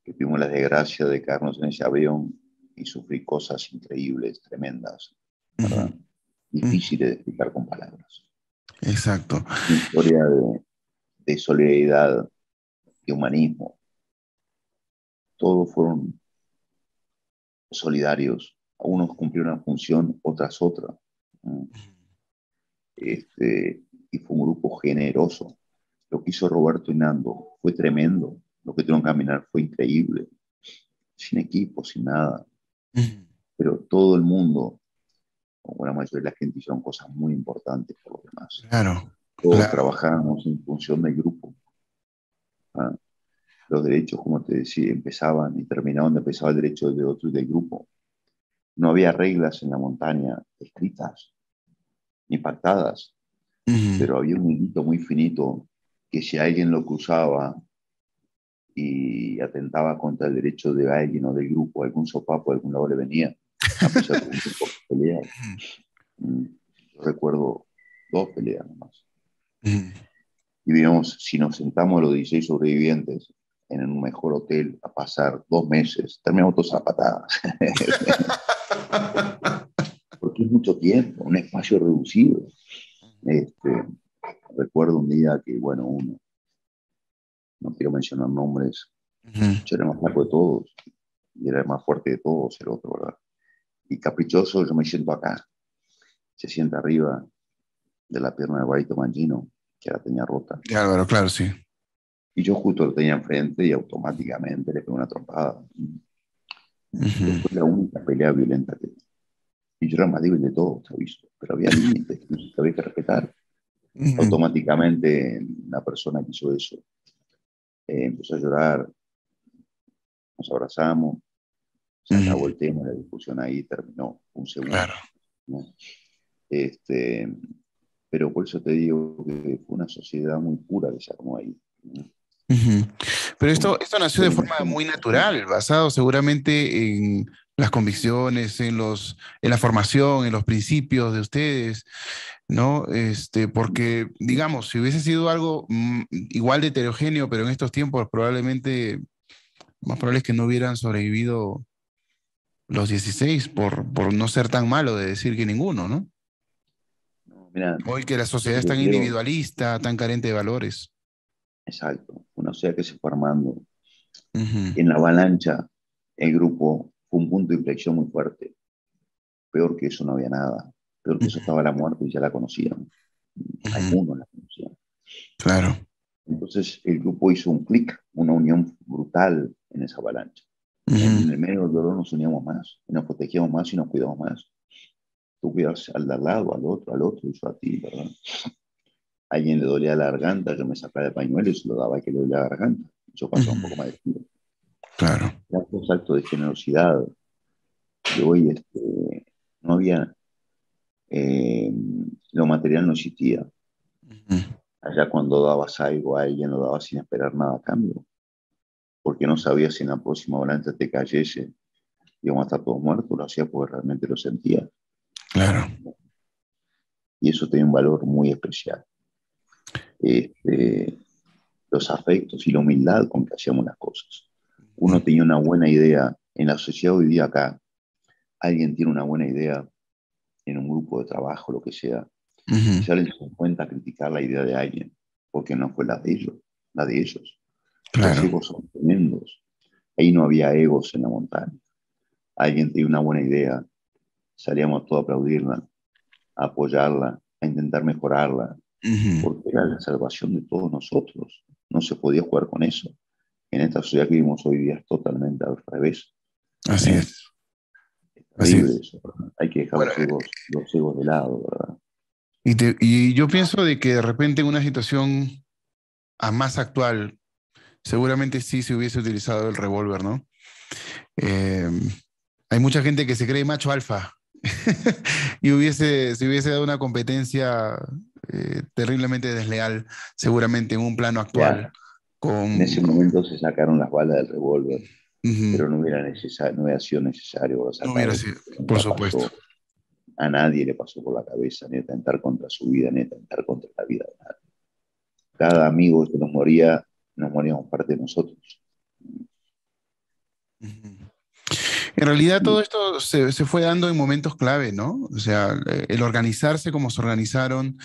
que tuvimos la desgracia de caernos en ese avión y sufrir cosas increíbles, tremendas, ¿verdad? Difíciles de explicar con palabras. Exacto. Una historia de solidaridad, de humanismo. Todos fueron solidarios, algunos cumplieron una función, otras otra. Y fue un grupo generoso. Lo que hizo Roberto y Nando fue tremendo. Lo que tuvieron que caminar fue increíble. Sin equipo, sin nada. Pero todo el mundo, o buena mayoría de la gente, hicieron cosas muy importantes por los demás. Claro. Todos trabajábamos en función del grupo. ¿Ah? Los derechos, como te decía, empezaban y terminaban donde empezaba el derecho de otro y del grupo. No había reglas en la montaña escritas ni pactadas, pero había un hilito muy finito que si alguien lo cruzaba y atentaba contra el derecho de alguien o del grupo, algún sopapo, algún lado le venía. A pesar de un tipo de pelea. Yo recuerdo 2 peleas nomás. Y vimos, si nos sentamos los 16 sobrevivientes en un mejor hotel a pasar 2 meses, terminamos todos a patadas. Porque es mucho tiempo, un espacio reducido. Recuerdo un día que, bueno, uno, no quiero mencionar nombres, yo era el más flaco de todos, y era el más fuerte de todos, el otro, ¿verdad? Y caprichoso, yo me siento acá, se sienta arriba de la pierna de Barito Mangino, que la tenía rota. Claro, sí. Y yo justo lo tenía enfrente y automáticamente le pegué una trompada. Fue la única pelea violenta que tenía. Y yo era más débil de todo, te aviso, pero había límites que había que respetar. Automáticamente la persona que hizo eso empezó a llorar, nos abrazamos, se acabó el tema, la discusión ahí terminó, un segundo. Claro. ¿No? Pero por eso te digo que fue una sociedad muy pura que se armó ahí. Ujú. Pero esto nació de forma muy natural, basado seguramente en las convicciones, en la formación, en los principios de ustedes, ¿no? Porque, digamos, si hubiese sido algo igual de heterogéneo, pero en estos tiempos probablemente, más probable es que no hubieran sobrevivido los 16 por no ser tan malo de decir que ninguno, ¿no? Mira, hoy que la sociedad es tan individualista, tan carente de valores. Exacto, una sociedad que se fue armando. Uh-huh. En la avalancha, el grupo fue un punto de inflexión muy fuerte. Peor que eso no había nada. Peor que eso estaba la muerte y ya la conocían. Algunos la conocían. Claro. Entonces el grupo hizo un clic, una unión brutal en esa avalancha. En el medio del dolor nos uníamos más, nos protegíamos más y nos cuidamos más. Tú cuidas al de al lado, al otro, y yo a ti, ¿verdad? A alguien le dolía la garganta, yo me sacaba el pañuelo y se lo daba que le dolía la garganta. Yo pasaba un poco más de tiempo. Claro. Era un acto de generosidad. De hoy no había, lo material no existía. Allá cuando dabas algo a alguien, lo dabas sin esperar nada a cambio. Porque no sabías si en la próxima avalancha te cayese, íbamos a estar todos muertos, lo hacías porque realmente lo sentías. Claro. Y eso tiene un valor muy especial. Los afectos y la humildad con que hacíamos las cosas. Uno tenía una buena idea en la sociedad hoy día acá. Alguien tiene una buena idea en un grupo de trabajo, lo que sea. Y salen con cuenta a criticar la idea de alguien, porque no fue la de ellos. Claro. Los egos son tremendos. Ahí no había egos en la montaña. Alguien tenía una buena idea. Salíamos todos a aplaudirla, a apoyarla, a intentar mejorarla, porque era la salvación de todos nosotros. No se podía jugar con eso. En esta sociedad que vivimos hoy día es totalmente al revés. Así es. Así es. Eso, hay que dejar los egos de lado, ¿verdad? Y yo pienso de que de repente en una situación más actual, seguramente sí se hubiese utilizado el revólver, ¿no? Hay mucha gente que se cree macho alfa y se hubiese dado una competencia terriblemente desleal, seguramente en un plano actual. Ya, en ese momento se sacaron las balas del revólver, pero no hubiera sido necesario. Por supuesto. A nadie le pasó por la cabeza ni atentar contra su vida, ni atentar contra la vida de nadie. Cada amigo que nos moría, nos moríamos parte de nosotros. En realidad todo esto se fue dando en momentos clave, ¿no? O sea, el organizarse como se organizaron,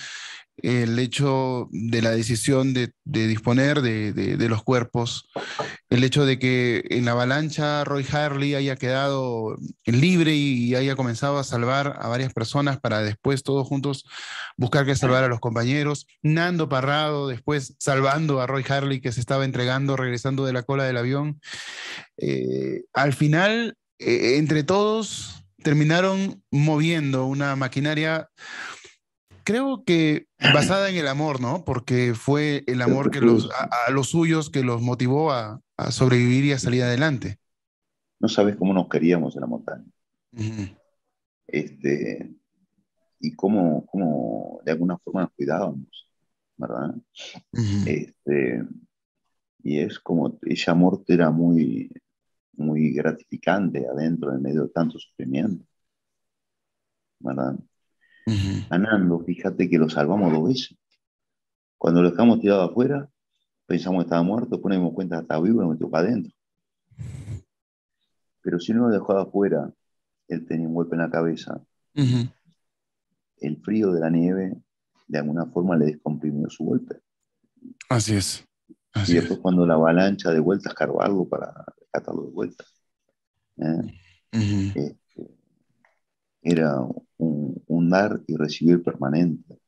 el hecho de la decisión de disponer de los cuerpos, el hecho de que en la avalancha Roy Harley haya quedado libre y haya comenzado a salvar a varias personas para después todos juntos buscar que salvar a los compañeros. Nando Parrado después salvando a Roy Harley que se estaba entregando, regresando de la cola del avión. Al final, entre todos terminaron moviendo una maquinaria, creo que basada en el amor, ¿no? Porque fue el amor que a los suyos que los motivó a sobrevivir y a salir adelante. No sabes cómo nos queríamos en la montaña. Y cómo de alguna forma nos cuidábamos, ¿verdad? Y es como ese amor era muy, muy gratificante adentro, en medio de tanto sufrimiento, ¿verdad? A Nando, fíjate que lo salvamos 2 veces. Cuando lo dejamos tirado afuera, pensamos que estaba muerto, después nos dimos cuenta que estaba vivo y lo metió para adentro. Pero si no lo dejaba afuera, él tenía un golpe en la cabeza. El frío de la nieve, de alguna forma, le descomprimió su golpe. Así es. Así y después es. Cuando la avalancha de vuelta, escarbarlo para rescatarlo de vuelta. Era un dar y recibir permanente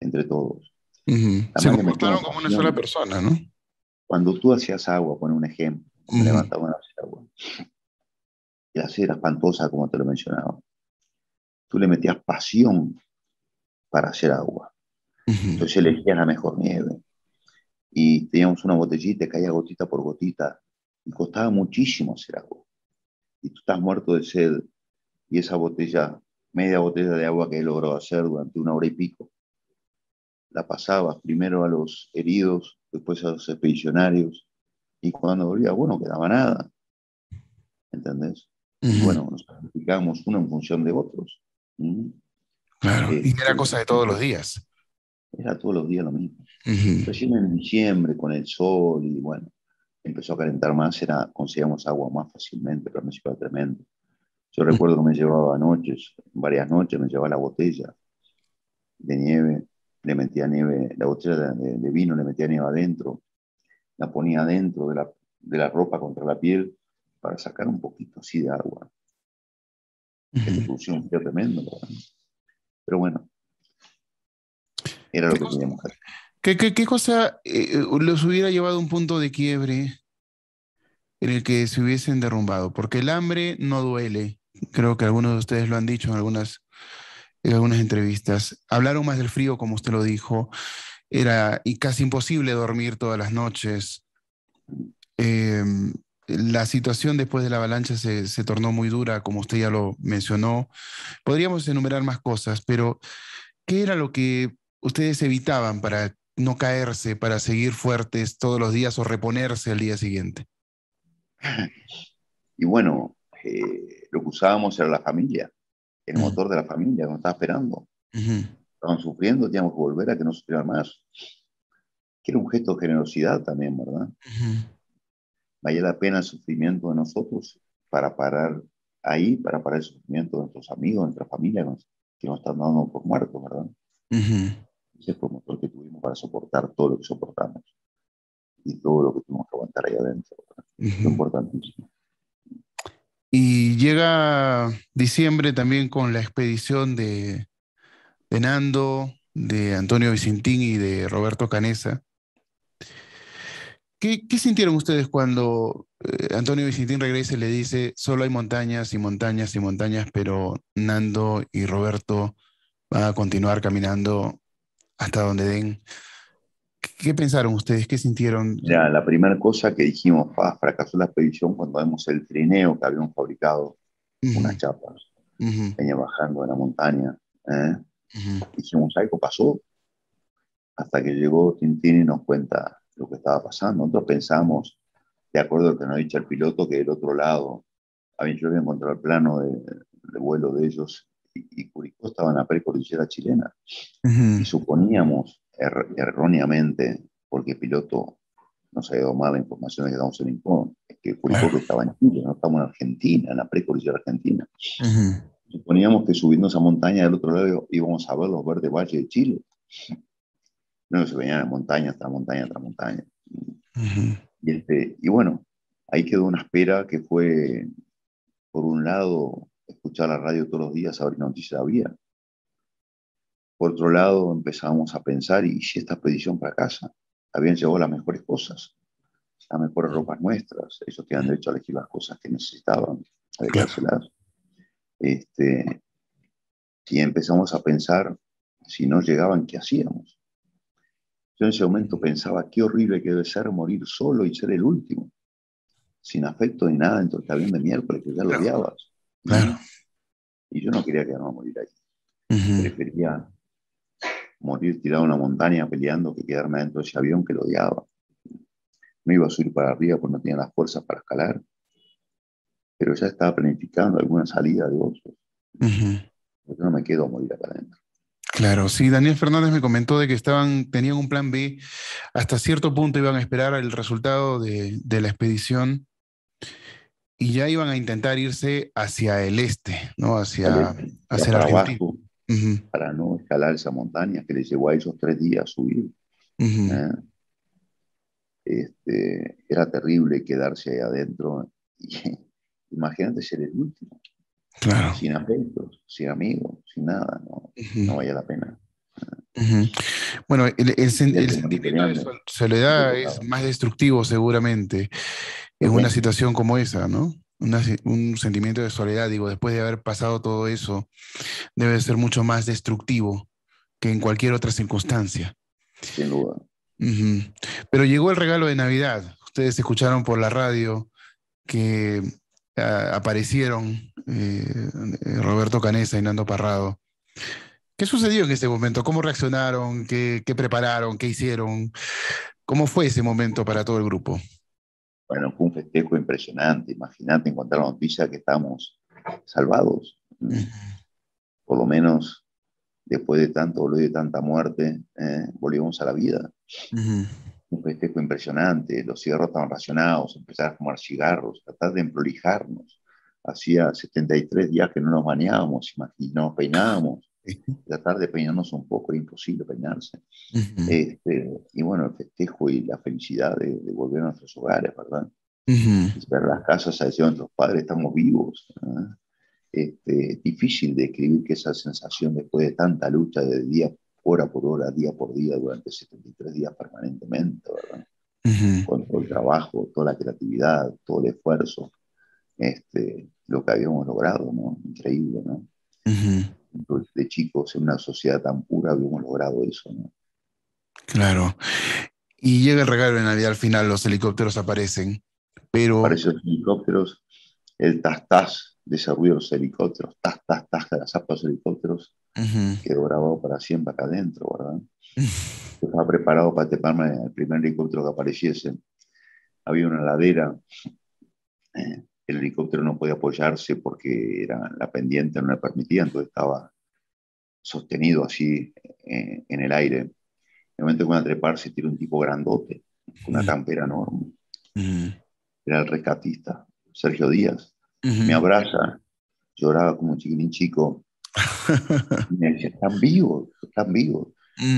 entre todos. Se comportaron como una sola persona, ¿no? Cuando tú hacías agua, pon un ejemplo, levantaban a hacer agua. Y así era espantosa, como te lo mencionaba. Tú le metías pasión para hacer agua. Entonces elegías la mejor nieve. Y teníamos una botellita que caía gotita por gotita. Y costaba muchísimo hacer agua. Y tú estás muerto de sed. Y esa botella, media botella de agua que él logró hacer durante 1 hora y pico, la pasabas primero a los heridos, después a los expedicionarios, y cuando volvía, bueno, quedaba nada. ¿Entendés? Y bueno, nos aplicamos uno en función de otros. Claro, y era cosa de todos los días. Era todos los días lo mismo. Recién en diciembre, con el sol, y bueno, empezó a calentar más, era, conseguíamos agua más fácilmente, pero me iba tremendo. Yo recuerdo que me llevaba noches, varias noches, me llevaba la botella de nieve, le metía nieve, la botella de vino, le metía nieve adentro, la ponía adentro de la ropa contra la piel para sacar un poquito así de agua. Esta solución fue tremenda, pero bueno, era lo que teníamos que hacer. ¿Qué cosa los hubiera llevado a un punto de quiebre en el que se hubiesen derrumbado? Porque el hambre no duele. Creo que algunos de ustedes lo han dicho en algunas entrevistas. Hablaron más del frío, como usted lo dijo. Era casi imposible dormir todas las noches. La situación después de la avalancha se tornó muy dura, como usted ya lo mencionó. Podríamos enumerar más cosas, pero ¿qué era lo que ustedes evitaban para no caerse, para seguir fuertes todos los días o reponerse al día siguiente? Y bueno, lo que usábamos era la familia, el motor de la familia que nos estaba esperando. Estaban sufriendo, teníamos que volver a que no sufrieran más. Que era un gesto de generosidad también, ¿verdad? Valía la pena el sufrimiento de nosotros para parar ahí, para parar el sufrimiento de nuestros amigos, de nuestra familia, que nos están dando por muertos, ¿verdad? Ese fue el motor que tuvimos para soportar todo lo que soportamos y todo lo que tuvimos que aguantar ahí adentro. Es importantísimo. Y llega diciembre también con la expedición de Nando, de Antonio Vicentín y de Roberto Canessa. ¿Qué sintieron ustedes cuando Antonio Vicentín regresa y le dice: solo hay montañas y montañas y montañas, pero Nando y Roberto van a continuar caminando hasta donde den? ¿Qué pensaron ustedes? ¿Qué sintieron? Mira, la primera cosa que dijimos: fracasó la expedición, cuando vemos el trineo que habíamos fabricado, unas chapas, venía bajando de la montaña. Dijimos: algo pasó. Hasta que llegó Tintín y nos cuenta lo que estaba pasando. Nosotros pensamos, de acuerdo a lo que nos ha dicho el piloto, que del otro lado, yo había encontrado el plano de vuelo de ellos, y Curicó estaba en la precordillera chilena. Y suponíamos erróneamente, porque el piloto nos había dado mala información que damos en Incón, que Curicó estaba en Chile, no estamos en Argentina, en la precordillera argentina. Suponíamos que subiendo esa montaña del otro lado íbamos a ver los verdes valles de Chile. No, se venían las montañas tras montaña tras montaña. Y bueno, ahí quedó una espera que fue, por un lado, escuchar la radio todos los días, a ver qué noticias había. Por otro lado, empezamos a pensar: ¿y si esta expedición fracasa? Habían llevado las mejores cosas, las mejores ropas nuestras. Ellos tenían derecho a elegir las cosas que necesitaban, a dejárselas. Y empezamos a pensar: si no llegaban, ¿qué hacíamos? Yo en ese momento pensaba: qué horrible que debe ser morir solo y ser el último, sin afecto ni nada, dentro del avión de miércoles, que ya lo odiabas. Y yo no quería quedarme a morir ahí. Prefería morir tirado a una montaña peleando que quedarme dentro de ese avión que lo odiaba. No iba a subir para arriba porque no tenía las fuerzas para escalar, pero ya estaba planificando alguna salida de otros. Yo no me quedo a morir acá adentro. Claro, sí, Daniel Fernández me comentó de que tenían un plan B. Hasta cierto punto iban a esperar el resultado de la expedición y ya iban a intentar irse hacia el este, ¿no? Hacia la Argentina. Abajo, para no escalar esa montaña que les llevó a ellos 3 días subir. Era terrible quedarse ahí adentro. Imagínate ser el último. Claro. Sin afectos, sin amigos, sin nada, no valía la pena. Bueno, el sentimiento de soledad es más destructivo seguramente en una situación como esa, ¿no? Un sentimiento de soledad, digo, después de haber pasado todo eso, debe ser mucho más destructivo que en cualquier otra circunstancia. Sin duda. Pero llegó el regalo de Navidad. Ustedes escucharon por la radio que aparecieron Roberto Canessa y Nando Parrado ¿Qué sucedió en ese momento? ¿Cómo reaccionaron? ¿Qué prepararon? ¿Qué hicieron? ¿Cómo fue ese momento para todo el grupo? Bueno, fue un festejo impresionante. Imagínate encontrar la noticia que estábamos salvados. Por lo menos, después de tanto dolor y de tanta muerte, volvimos a la vida. Un festejo impresionante. Los cigarros estaban racionados. Empezar a fumar cigarros, tratar de emprolijarnos. Hacía 73 días que no nos bañábamos y no nos peinábamos. Tratar de peinarnos un poco, era imposible peinarse. Y bueno, el festejo y la felicidad de volver a nuestros hogares, ¿verdad? Ver las casas, a decir a nuestros padres, estamos vivos. Difícil describir que esa sensación después de tanta lucha de día, hora por hora, día por día, durante 73 días permanentemente, ¿verdad? Con todo el trabajo, toda la creatividad, todo el esfuerzo, lo que habíamos logrado, ¿no? Increíble, ¿no? De chicos en una sociedad tan pura habíamos logrado eso, ¿no? Claro. Y llega el regalo de Navidad al final, los helicópteros aparecen, pero... Aparecen los helicópteros, el tas-tas de ese ruido de los helicópteros, tas-tas-tas de las zapas de los helicópteros, quedó grabado para siempre acá adentro, ¿verdad? Estaba preparado para Tepalma, el primer helicóptero que apareciese. Había una ladera... El helicóptero no podía apoyarse porque era, la pendiente no le permitía, entonces estaba sostenido así en el aire. En el momento que van a treparse, tira un tipo grandote, con una campera enorme. Era el rescatista, Sergio Díaz. Me abraza, lloraba como un chiquilín chico. Y me decía, están vivos, están vivos.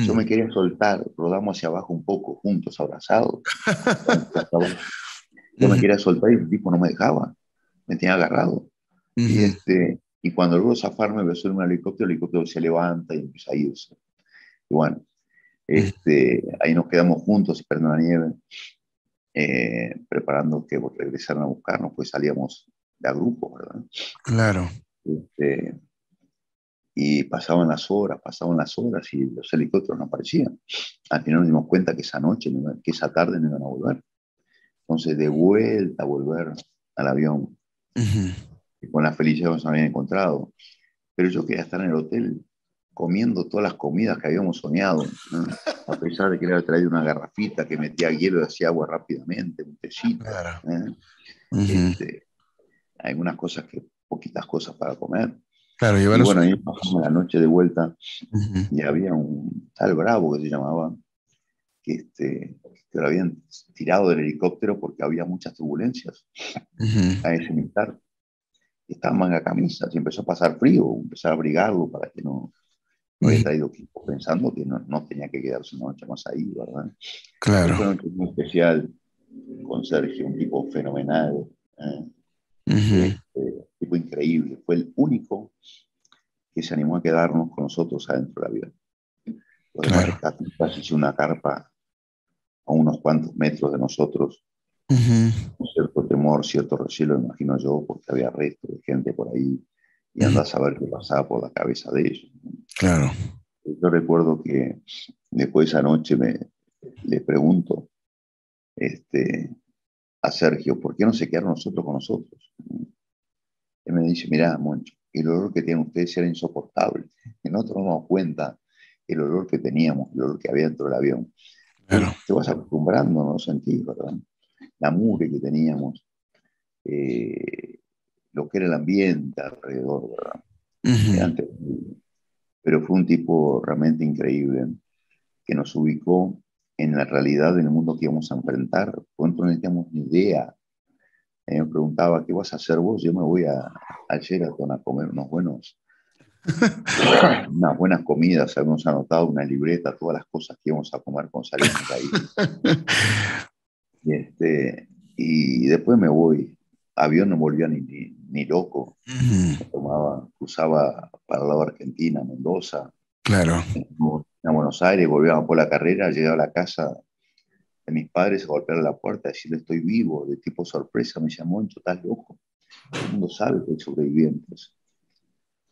Yo me quería soltar, rodamos hacia abajo un poco, juntos, abrazados. Yo me quería soltar y el tipo no me dejaba. Me tenía agarrado. Y cuando logró zafarme, me suelto en un helicóptero, el helicóptero se levanta y empieza a irse. Y bueno, ahí nos quedamos juntos esperando la nieve, preparando que regresaran a buscarnos, pues salíamos de a grupo, ¿verdad? Claro. Y pasaban las horas y los helicópteros no aparecían. Al final nos dimos cuenta que esa noche, que esa tarde no iban a volver. Entonces, de vuelta a volver al avión, con la felicidad que nos habían encontrado. Pero yo quería estar en el hotel comiendo todas las comidas que habíamos soñado, ¿no? A pesar de que le había traído una garrafita que metía hielo y hacía agua rápidamente, un tecito. Claro. Hay algunas cosas, poquitas cosas para comer. Claro, y bueno, ahí pasamos la noche de vuelta y había un tal Bravo que se llamaba, que lo habían tirado del helicóptero porque había muchas turbulencias a ese militar. Estaba en manga camisa, y empezó a pasar frío, empezó a abrigarlo para que no había traído equipo, pensando que no tenía que quedarse una noche más ahí, ¿verdad? Claro. Fue una noche muy especial con Sergio, un tipo fenomenal, tipo increíble. Fue el único que se animó a quedarnos con nosotros adentro del avión. Los demás hizo una carpa a unos cuantos metros de nosotros, con cierto temor, cierto recelo, imagino yo, porque había resto de gente por ahí, y anda a saber qué pasaba por la cabeza de ellos, ¿no? Claro. Yo recuerdo que después de esa noche le pregunto a Sergio, ¿por qué no se quedaron nosotros con nosotros? Él me dice, mirá, Moncho, el olor que tienen ustedes era insoportable, y nosotros no nos damos cuenta el olor que teníamos, el olor que había dentro del avión. Claro. Te vas acostumbrando, no lo sentís, ¿verdad? La mugre que teníamos, lo que era el ambiente alrededor, ¿verdad? Pero fue un tipo realmente increíble que nos ubicó en la realidad del mundo que íbamos a enfrentar. Cuando no teníamos ni idea. Me preguntaba, ¿qué vas a hacer vos? Yo me voy a Sheraton a comer unas buenas comidas. Habíamos anotado una libreta, todas las cosas que íbamos a comer cuando salimos de ahí. Y después me voy. Avión no volvía ni loco. Cruzaba para el lado de Argentina, Mendoza. Claro. A Buenos Aires, volvíamos por la carrera, llegaba a la casa de mis padres a golpear a la puerta, a decirle estoy vivo, de tipo sorpresa. Me decía, Moncho, estás loco. Todo el mundo sabe que hay sobrevivientes.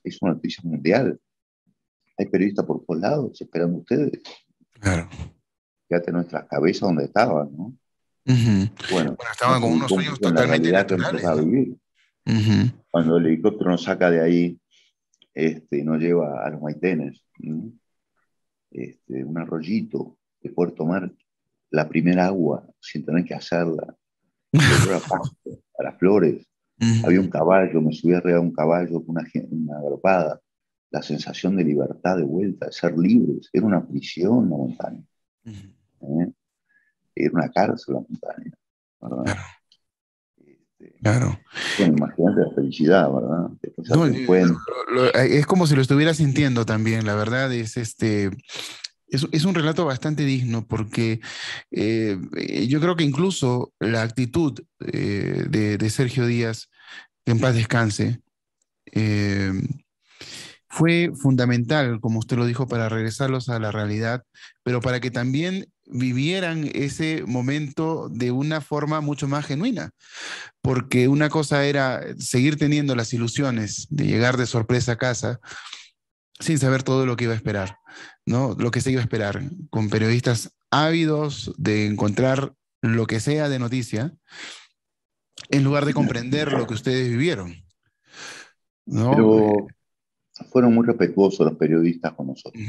Es una noticia mundial. Hay periodistas por todos lados, esperan ustedes. Claro. Fíjate nuestras cabezas donde estaban, ¿no? Bueno, estaban con unos sueños totalmente naturales. Cuando el helicóptero nos saca de ahí, no lleva a los maitenes, ¿no? Un arroyito de poder tomar la primera agua sin tener que hacerla, a las flores. Había un caballo, me subí arriba de un caballo con una galopada. La sensación de libertad de vuelta, de ser libres. Era una prisión la montaña. Era una cárcel la montaña, ¿verdad? Claro. Bueno, imagínate la felicidad, ¿verdad? No, es como si lo estuviera sintiendo también, la verdad. Es un relato bastante digno porque yo creo que incluso la actitud de Sergio Díaz, que en paz descanse, fue fundamental, como usted lo dijo, para regresarlos a la realidad, pero para que también vivieran ese momento de una forma mucho más genuina, porque una cosa era seguir teniendo las ilusiones de llegar de sorpresa a casa sin saber todo lo que iba a esperar, ¿no? Lo que se iba a esperar, con periodistas ávidos de encontrar lo que sea de noticia, en lugar de comprender lo que ustedes vivieron, ¿no? Pero fueron muy respetuosos los periodistas con nosotros.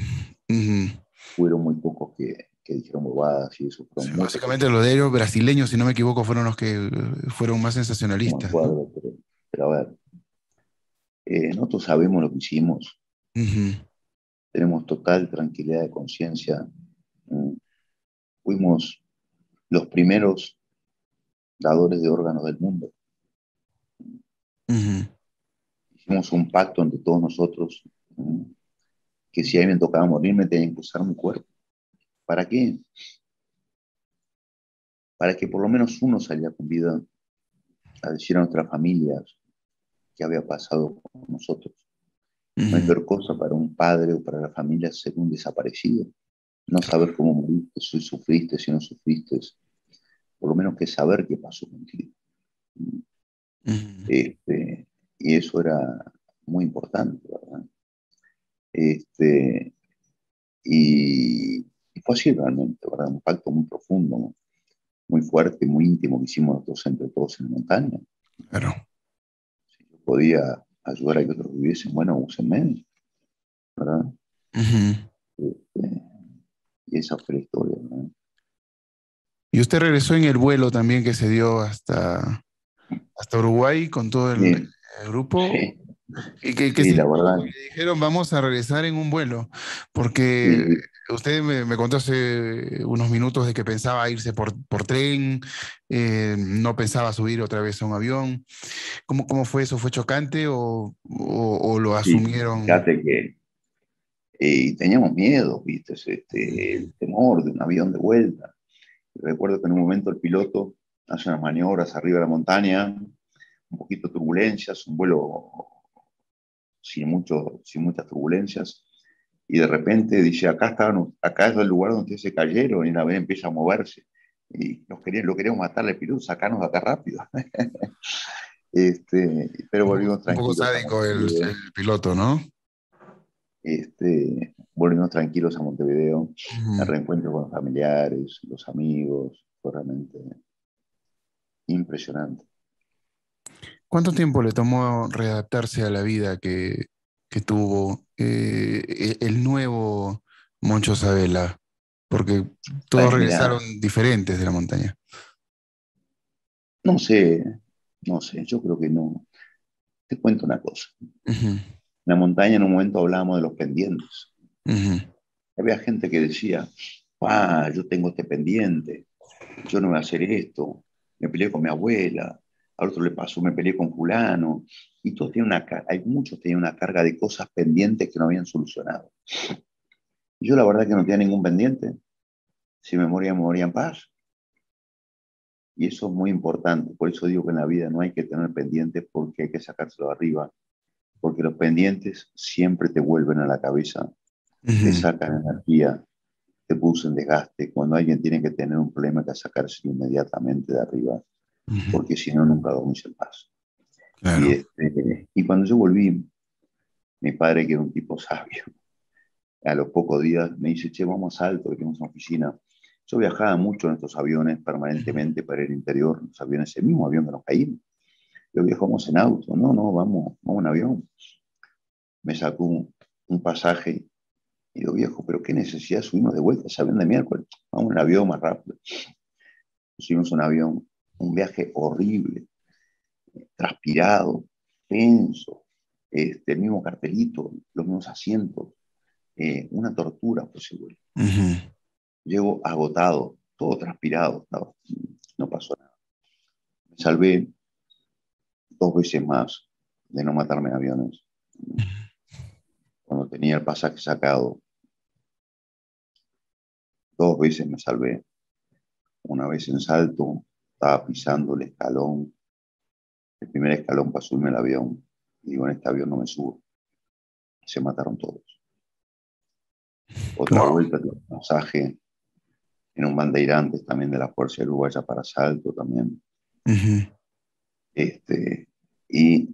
Fueron muy pocos que dijeron bobadas y eso. Sí, básicamente los de ellos brasileños, si no me equivoco, fueron los que fueron más sensacionalistas. Cuadro, pero a ver, nosotros sabemos lo que hicimos. Tenemos total tranquilidad de conciencia. Fuimos los primeros dadores de órganos del mundo. Hicimos un pacto entre todos nosotros, que si a mí me tocaba morir, me tenía que usar mi cuerpo. ¿Para qué? Para que por lo menos uno saliera con vida a decir a nuestras familias qué había pasado con nosotros. No hay peor cosa para un padre o para la familia ser un desaparecido. No saber cómo moriste, si sufriste, si no sufriste. Por lo menos que saber qué pasó contigo. Y eso era muy importante, ¿verdad? Y fue así realmente, ¿verdad? Un pacto muy profundo, ¿no? Muy fuerte, muy íntimo que hicimos nosotros entre todos en la montaña. Claro. Si yo podía ayudar a que otros viviesen, bueno, úsenme, ¿verdad? Y esa fue la historia, ¿verdad? Y usted regresó en el vuelo también que se dio hasta Uruguay con todo el... Bien. El grupo, y que sí, la verdad. Le dijeron vamos a regresar en un vuelo, porque sí. Usted me contó hace unos minutos de que pensaba irse por tren, no pensaba subir otra vez a un avión. ¿Cómo fue eso? ¿Fue chocante o lo asumieron? Sí, fíjate que teníamos miedo, ¿viste? El temor de un avión de vuelta. Recuerdo que en un momento el piloto hace unas maniobras arriba de la montaña, un poquito de turbulencias, un vuelo sin muchas turbulencias, y de repente dice, acá es el lugar donde ustedes se cayeron, y la avión empieza a moverse, y lo queríamos matar al piloto, sacarnos de acá rápido. Pero volvimos tranquilos. Un poco sádico el piloto, ¿no? Volvimos tranquilos a Montevideo, el reencuentro con los familiares, los amigos, fue realmente impresionante. ¿Cuánto tiempo le tomó readaptarse a la vida que tuvo el nuevo Moncho Sabella? Porque todos regresaron diferentes de la montaña. No sé, yo creo que no. Te cuento una cosa. En la montaña en un momento hablábamos de los pendientes. Había gente que decía, yo tengo este pendiente, yo no voy a hacer esto, me peleé con mi abuela, al otro le pasó, me peleé con fulano, y todos tenían muchos tenían una carga de cosas pendientes que no habían solucionado. Y yo la verdad que no tenía ningún pendiente, si me moría en paz. Y eso es muy importante, por eso digo que en la vida no hay que tener pendientes porque hay que sacárselo arriba, porque los pendientes siempre te vuelven a la cabeza, te sacan energía, te producen desgaste, cuando alguien tiene que tener un problema que sacarse inmediatamente de arriba, porque si no nunca dormís en paz. Claro. Y cuando yo volví, mi padre, que era un tipo sabio, a los pocos días me dice, che, vamos a Salto, que tenemos una oficina. Yo viajaba mucho en estos aviones permanentemente para el interior, los aviones, el mismo avión que nos caímos. Yo viajamos en auto, no, vamos en avión. me sacó un pasaje. Y digo, viejo, pero qué necesidad subimos de vuelta esa venda de miércoles. Vamos en avión más rápido. Subimos un avión, un viaje horrible, transpirado, tenso, el mismo cartelito, los mismos asientos, una tortura posible. Uh-huh. Llego agotado, todo transpirado, no pasó nada. Me salvé 2 veces más de no matarme en aviones. Cuando tenía el pasaje sacado, 2 veces me salvé. Una vez en Salto, estaba pisando el escalón, el primer escalón para subirme al avión. Y digo, en este avión no me subo. Se mataron todos. Otra vuelta del pasaje, en un Bandeirantes también de la Fuerza Uruguaya para Salto también. Uh-huh. Y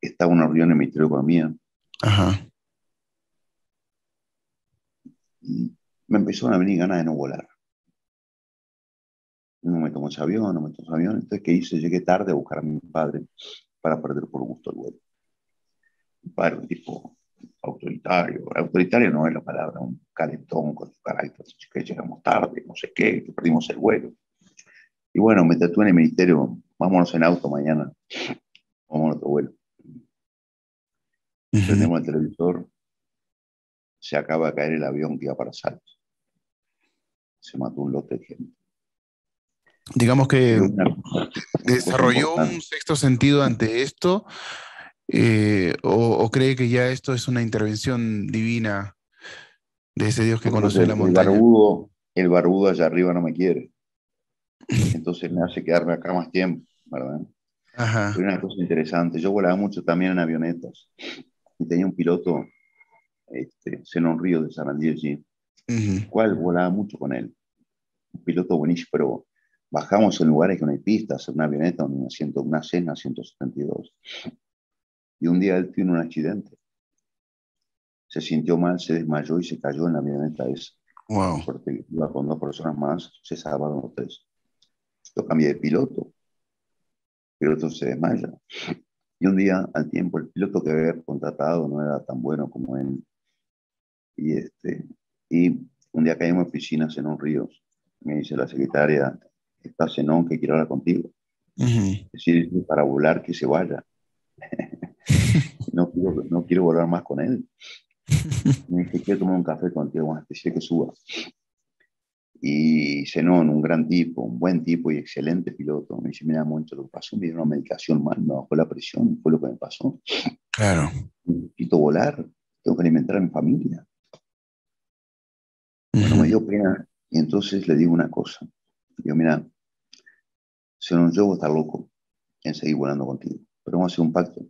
estaba una reunión en el Ministerio de Economía. Ajá. Y me empezó a venir ganas de no volar. No me tomó ese avión, Entonces, ¿qué hice? Llegué tarde a buscar a mi padre para perder por gusto el vuelo. Mi padre, un tipo autoritario. Autoritario no es la palabra, un calentón con su carácter. Que llegamos tarde, no sé qué, que perdimos el vuelo. Y bueno, me tatué en el ministerio, vámonos en auto mañana, vámonos a otro vuelo. Uh-huh. Prendemos el televisor, se acaba de caer el avión que iba para Salto. Se mató un lote de gente. Digamos que desarrolló un sexto sentido ante esto, o cree que ya esto es una intervención divina de ese Dios que conoce la montaña. El barbudo allá arriba no me quiere. Entonces me hace quedarme acá más tiempo, ¿verdad? Ajá. Pero una cosa interesante, yo volaba mucho también en avionetas. Y tenía un piloto, Zenón Ríos de Sarandía allí, uh-huh. Cual volaba mucho con él. Un piloto buenísimo, pero bajamos en lugares que no hay pistas, en una avioneta, en una Cessna 172. Y un día él tiene un accidente. Se sintió mal, se desmayó y se cayó en la avioneta esa. Wow. Porque iba con 2 personas más, se salvaron los 3. Yo cambié de piloto. El piloto se desmaya. Y un día, al tiempo, el piloto que había contratado no era tan bueno como él. Y un día caímos en piscinas en un río. Me dice la secretaria, está Zenón, que quiero hablar contigo. Uh-huh. Decir, para volar, que se vaya. no quiero volar más con él. Me dice, quiero tomar un café contigo, más especie que suba. Y Zenón, un gran tipo, un buen tipo y excelente piloto, me dice, mira, Moncho, lo que pasó, me dio una medicación mal, me bajó la presión, fue lo que me pasó. Claro. Necesito volar, tengo que alimentar a mi familia. Uh-huh. Bueno, me dio pena. Y entonces le digo una cosa. Digo, mira, Zenón, yo voy a estar loco en seguir volando contigo, pero vamos a hacer un pacto.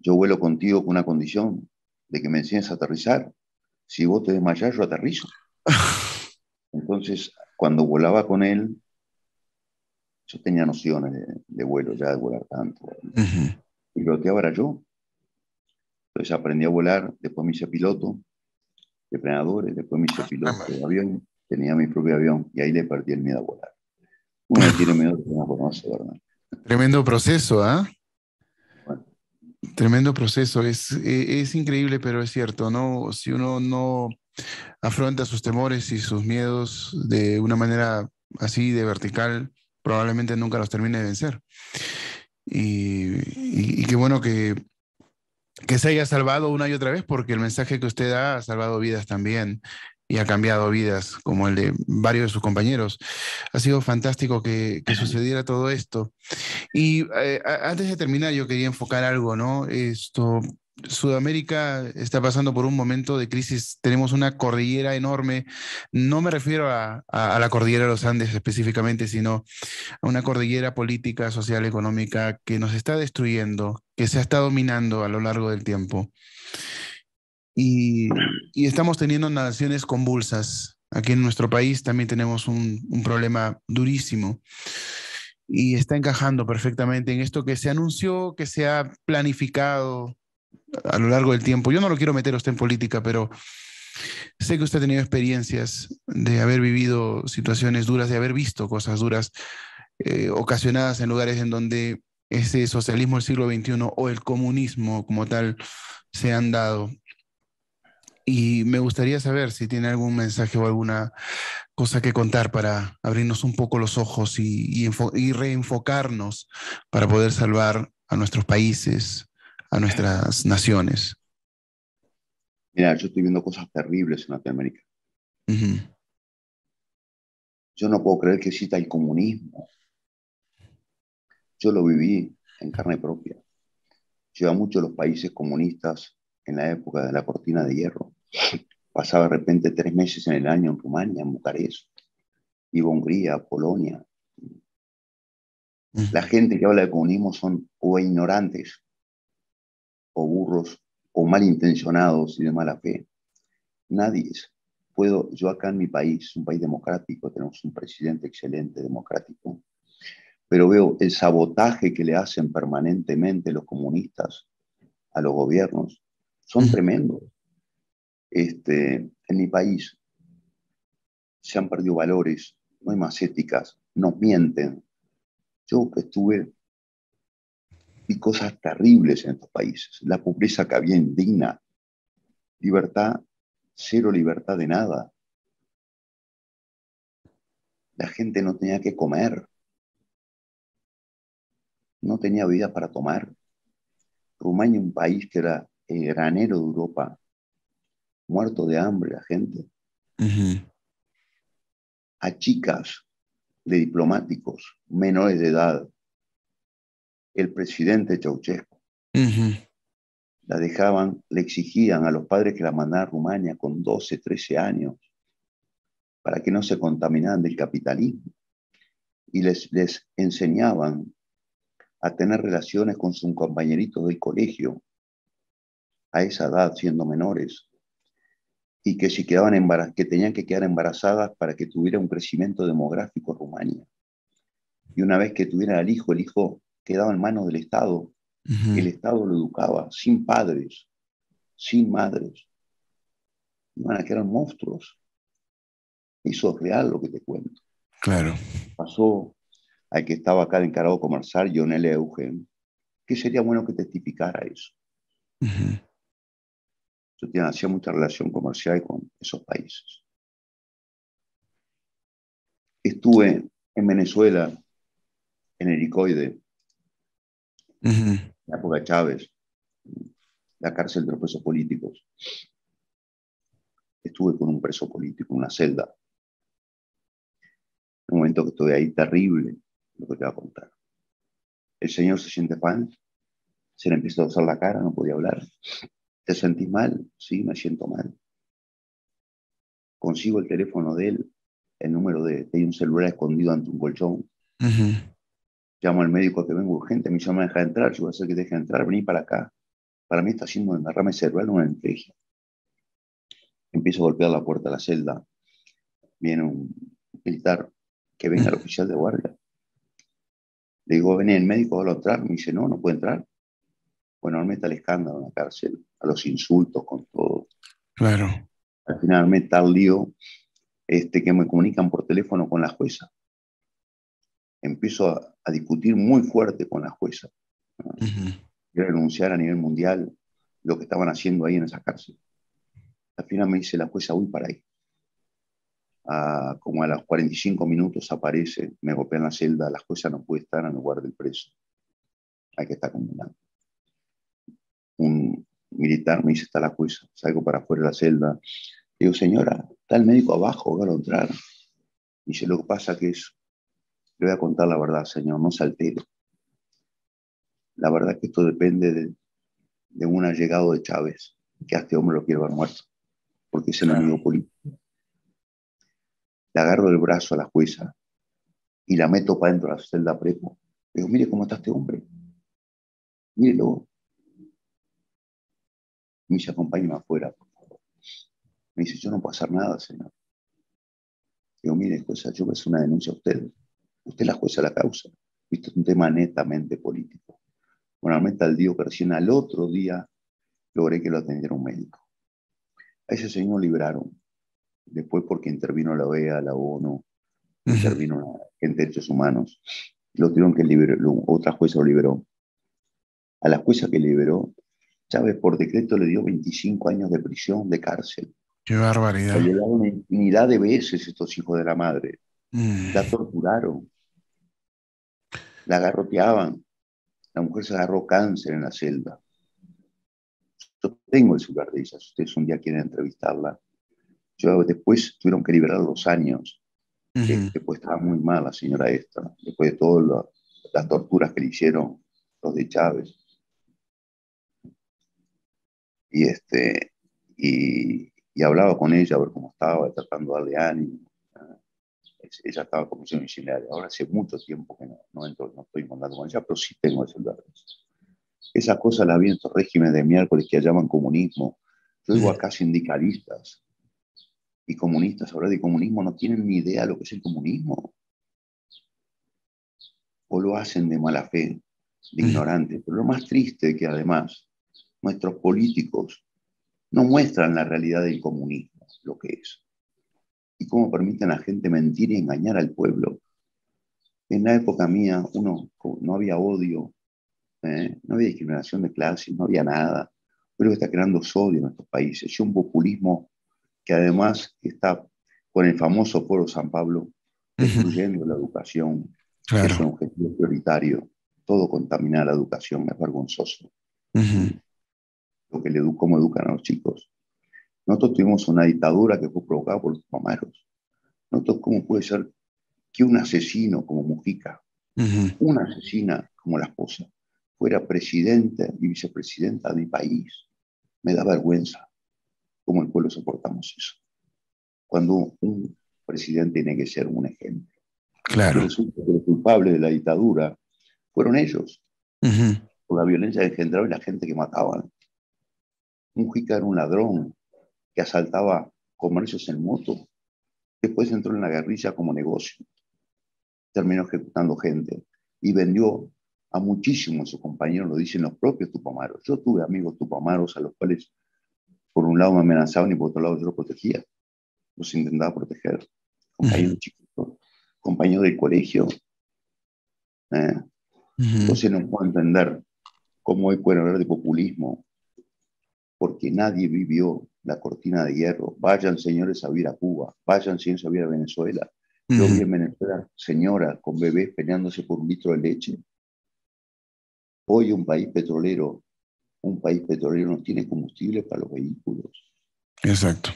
Yo vuelo contigo con una condición, de que me enseñes a aterrizar. Si vos te desmayás, yo aterrizo. Entonces, cuando volaba con él, yo tenía nociones de vuelo, ya de volar tanto. Uh-huh. Y lo que ahora yo. Entonces aprendí a volar, después me hice piloto de planadores, después me hice piloto de avión, tenía mi propio avión y ahí le perdí el miedo a volar. Uno tiene miedo que no conoce, ¿verdad? Tremendo proceso, ¿ah? Bueno. Tremendo proceso, es increíble, pero es cierto, ¿no? Si uno no afronta sus temores y sus miedos de una manera así de vertical, probablemente nunca los termine de vencer. Y qué bueno que se haya salvado una y otra vez, porque el mensaje que usted da ha salvado vidas también y ha cambiado vidas, como el de varios de sus compañeros. Ha sido fantástico que sucediera todo esto. Y antes de terminar, yo quería enfocar algo, ¿no? Sudamérica está pasando por un momento de crisis. Tenemos una cordillera enorme. No me refiero a la cordillera de los Andes específicamente, sino a una cordillera política, social, económica que nos está destruyendo, que se ha estado minando a lo largo del tiempo. Y estamos teniendo naciones convulsas. Aquí en nuestro país también tenemos un problema durísimo. Y está encajando perfectamente en esto que se anunció, que se ha planificado a lo largo del tiempo. Yo no lo quiero meter usted en política, pero sé que usted ha tenido experiencias de haber vivido situaciones duras, de haber visto cosas duras ocasionadas en lugares en donde ese socialismo del siglo XXI o el comunismo como tal se han dado. Y me gustaría saber si tiene algún mensaje o alguna cosa que contar para abrirnos un poco los ojos y reenfocarnos para poder salvar a nuestros países, a nuestras naciones. Mira, yo estoy viendo cosas terribles en Latinoamérica. Uh-huh. Yo no puedo creer que exista el comunismo. Yo lo viví en carne propia. Yo iba mucho a los países comunistas en la época de la cortina de hierro. Pasaba de repente 3 meses en el año en Rumania, en Bucarest. Iba a Hungría, a Polonia. La gente que habla de comunismo son o ignorantes, o burros, o malintencionados y de mala fe. Nadie es. Puedo, yo acá en mi país, un país democrático, tenemos un presidente excelente, democrático, pero veo el sabotaje que le hacen permanentemente los comunistas a los gobiernos. Son tremendos. En mi país se han perdido valores, no hay más éticas, nos mienten. Yo estuve, vi cosas terribles en estos países. La pobreza que había indigna, libertad, cero libertad de nada. La gente no tenía que comer. No tenía vida para tomar. Rumania, un país que era el granero de Europa, muerto de hambre la gente. Uh-huh. A chicas de diplomáticos menores de edad, el presidente Ceausescu, uh-huh, la dejaban, le exigían a los padres que la mandaran a Rumania con 12, 13 años para que no se contaminaran del capitalismo, y les enseñaban a tener relaciones con sus compañeritos del colegio a esa edad, siendo menores, y que si quedaban embarazadas, que tenían que quedar embarazadas para que tuviera un crecimiento demográfico en Rumania. Y una vez que tuviera al hijo, el hijo quedaba en manos del Estado. Uh-huh. El Estado lo educaba, sin padres, sin madres. Iban a quedar monstruos. Eso es real lo que te cuento. Claro. Pasó al que estaba acá de encargado comercial, Lionel Eugen, que sería bueno que testificara eso. Uh-huh. Yo hacía mucha relación comercial con esos países. Estuve en Venezuela, en el Helicoide, en la época de Chávez, la cárcel de los presos políticos. Estuve con un preso político en una celda. En un momento que estuve ahí, terrible lo que te voy a contar. El señor se siente mal, se le empieza a usar la cara, no podía hablar. ¿Te sentís mal? Sí, me siento mal. Consigo el teléfono de él, el número de... Tenía un celular escondido ante un colchón. Uh-huh. Llamo al médico que vengo urgente, me dice, no me deja entrar, yo voy a hacer que te deje entrar, vení para acá. Para mí está haciendo un derrame cerebral, una hemorragia. Empiezo a golpear la puerta de la celda. Viene un militar, que venga el oficial de guardia. Le digo, vení, el médico, va a entrar. Me dice, no, no puede entrar. Bueno, me mete al escándalo en la cárcel, a los insultos, con todo. Claro. Al final me está el lío que me comunican por teléfono con la jueza. Empiezo a discutir muy fuerte con la jueza. Uh-huh. Quiero denunciar a nivel mundial lo que estaban haciendo ahí en esa cárcel. Al final me dice la jueza, voy para ahí. Como a los 45 minutos aparece, me golpea en la celda, la jueza no puede estar en el lugar del preso. Hay que estar condenado. Un militar me dice, está la jueza. Salgo para afuera de la celda. Digo, señora, está el médico abajo, hágalo entrar. Dice, lo que pasa que es, le voy a contar la verdad, señor, no se altere. La verdad es que esto depende de un allegado de Chávez, que a este hombre lo quiere ver muerto, porque es el enemigo político. Le agarro el brazo a la jueza y la meto para dentro de la celda prepo. Le digo, mire cómo está este hombre. Mírelo. Me dice, acompáñame afuera, por favor. Me dice, yo no puedo hacer nada, señor. Digo, mire, jueza, yo voy a hacer una denuncia a usted. Usted es la jueza de la causa. Esto es un tema netamente político. Bueno, me está el día que recién al otro día logré que lo atendiera un médico. A ese señor liberaron. Después, porque intervino la OEA, la ONU, intervino la gente de derechos humanos. Lo tuvieron que liberar, otra jueza lo liberó. A la jueza que liberó, Chávez por decreto le dio 25 años de prisión, de cárcel. ¡Qué barbaridad! Le dieron una infinidad de veces estos hijos de la madre. La torturaron, la garroteaban. La mujer se agarró cáncer en la celda. Yo tengo el celular de ella, si ustedes un día quieren entrevistarla. Yo, después tuvieron que liberar los años. Después estaba muy mal la señora esta, después de todas las torturas que le hicieron los de Chávez. Y, hablaba con ella a ver cómo estaba, tratando de darle ánimo. Ella estaba con misión misionaria. Ahora hace mucho tiempo que no estoy en contacto con ella, pero sí tengo el celular. Esas cosas las vi en estos regímenes de miércoles que llaman comunismo. Yo digo acá sindicalistas y comunistas hablar de comunismo, no tienen ni idea de lo que es el comunismo. O lo hacen de mala fe, de ignorantes. Pero lo más triste es que además nuestros políticos no muestran la realidad del comunismo, lo que es. Y cómo permiten a gente mentir y engañar al pueblo. En la época mía, uno no había odio, no había discriminación de clases, no había nada. Pero está creando odio en estos países. Y un populismo que además está con el famoso Foro de San Paulo destruyendo la educación. Claro. Es un objetivo prioritario. Todo contamina la educación, es vergonzoso. Lo que cómo educan a los chicos. Nosotros tuvimos una dictadura que fue provocada por los Tupamaros. Nosotros, ¿cómo puede ser que un asesino como Mujica, una asesina como la esposa, fuera presidenta y vicepresidenta de mi país? Me da vergüenza cómo el pueblo soportamos eso. Cuando un presidente tiene que ser un ejemplo. Claro. Resulta que los culpables de la dictadura fueron ellos. Por la violencia engendrada y la gente que mataban. Mujica era un ladrón que asaltaba comercios en moto, después entró en la guerrilla como negocio, terminó ejecutando gente y vendió a muchísimos de sus compañeros, lo dicen los propios tupamaros. Yo tuve amigos tupamaros a los cuales por un lado me amenazaban y por otro lado yo los protegía, los intentaba proteger, compañeros chiquitos, compañeros del colegio. Entonces no puedo entender cómo hoy pueden hablar de populismo, porque nadie vivió la cortina de hierro. Vayan, señores, a vivir a Cuba. Vayan, señores, a vivir a Venezuela. Yo vi en Venezuela señoras con bebés peleándose por un litro de leche. Hoy un país petrolero no tiene combustible para los vehículos. Exacto.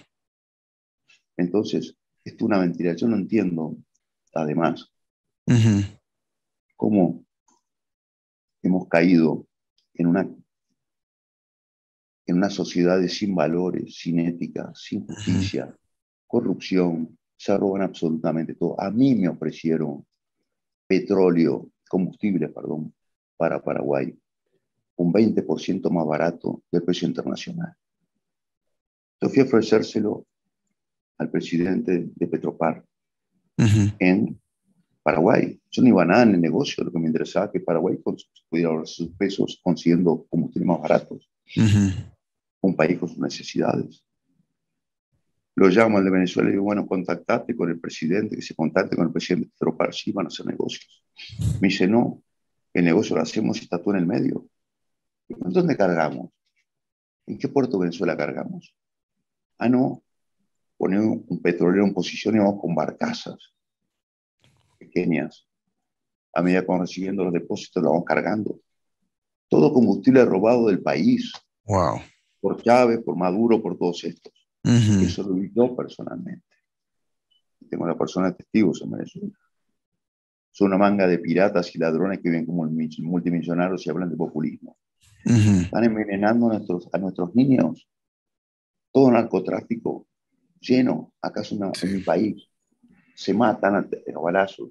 Entonces, esto es una mentira. Yo no entiendo, además, cómo hemos caído en una sociedad sin valores, sin ética, sin justicia, corrupción, se roban absolutamente todo. A mí me ofrecieron combustible, para Paraguay, un 20% más barato del precio internacional. Yo fui a ofrecérselo al presidente de Petropar en Paraguay. Yo no iba a nada en el negocio, lo que me interesaba es que Paraguay pudiera ahorrar sus pesos consiguiendo combustibles más baratos. Un país con sus necesidades. Lo llaman de Venezuela y digo, bueno, contactate con el presidente, que se contacte con el presidente, pero para sí van a hacer negocios. Me dice, no, el negocio lo hacemos y está tú en el medio. ¿Dónde cargamos? ¿En qué puerto de Venezuela cargamos? Ah, no, poner un petrolero en posición y vamos con barcazas pequeñas. A medida que vamos recibiendo los depósitos, lo vamos cargando. Todo combustible robado del país. Wow. Por Chávez, por Maduro, por todos estos. Eso lo vi yo personalmente. Tengo a la persona de testigos en Venezuela. Son una manga de piratas y ladrones que viven como multimillonarios y hablan de populismo. Están envenenando a nuestros niños. Todo narcotráfico lleno. Acá es en mi país. Se matan a balazos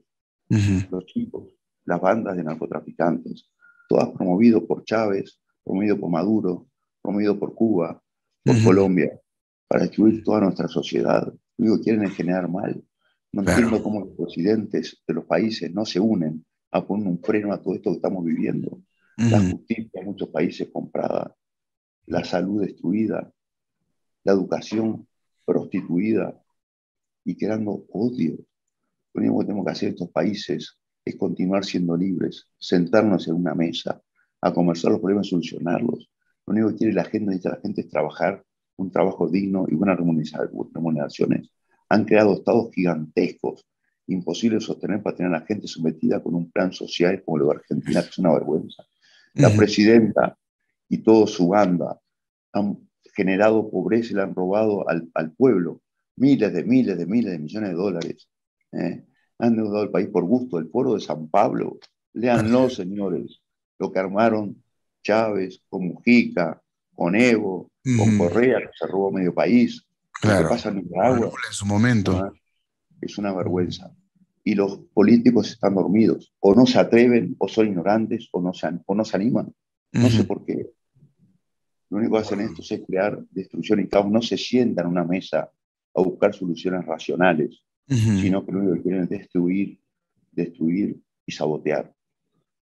los chicos, las bandas de narcotraficantes. Todas promovidas por Chávez, promovido por Maduro, promovido por Cuba, por Colombia, para destruir toda nuestra sociedad. Digo, quieren generar mal. No entiendo cómo los presidentes de los países no se unen a poner un freno a todo esto que estamos viviendo. La justicia en muchos países comprada, la salud destruida, la educación prostituida y creando odio. Lo único que tenemos que hacer en estos países es continuar siendo libres, sentarnos en una mesa, a conversar los problemas, solucionarlos, Lo único que quiere la gente, dice la gente, es trabajar, un trabajo digno y buenas remuneraciones. Han creado estados gigantescos, imposible sostener para tener a la gente sometida con un plan social como lo de Argentina, que es una vergüenza. La presidenta y toda su banda han generado pobreza y le han robado al pueblo miles de millones de dólares. Han endeudado al país por gusto. El Foro de San Paulo, léanlo, señores, lo que armaron Chávez con Mujica, con Evo, con Correa, que se robó medio país. Claro, lo que pasa en Nicaragua en su momento es una vergüenza. Y los políticos están dormidos, o no se atreven, o son ignorantes, o no se animan. No sé por qué. Lo único que hacen estos es crear destrucción y caos. No se sientan a una mesa a buscar soluciones racionales, sino que lo único que quieren es destruir y sabotear.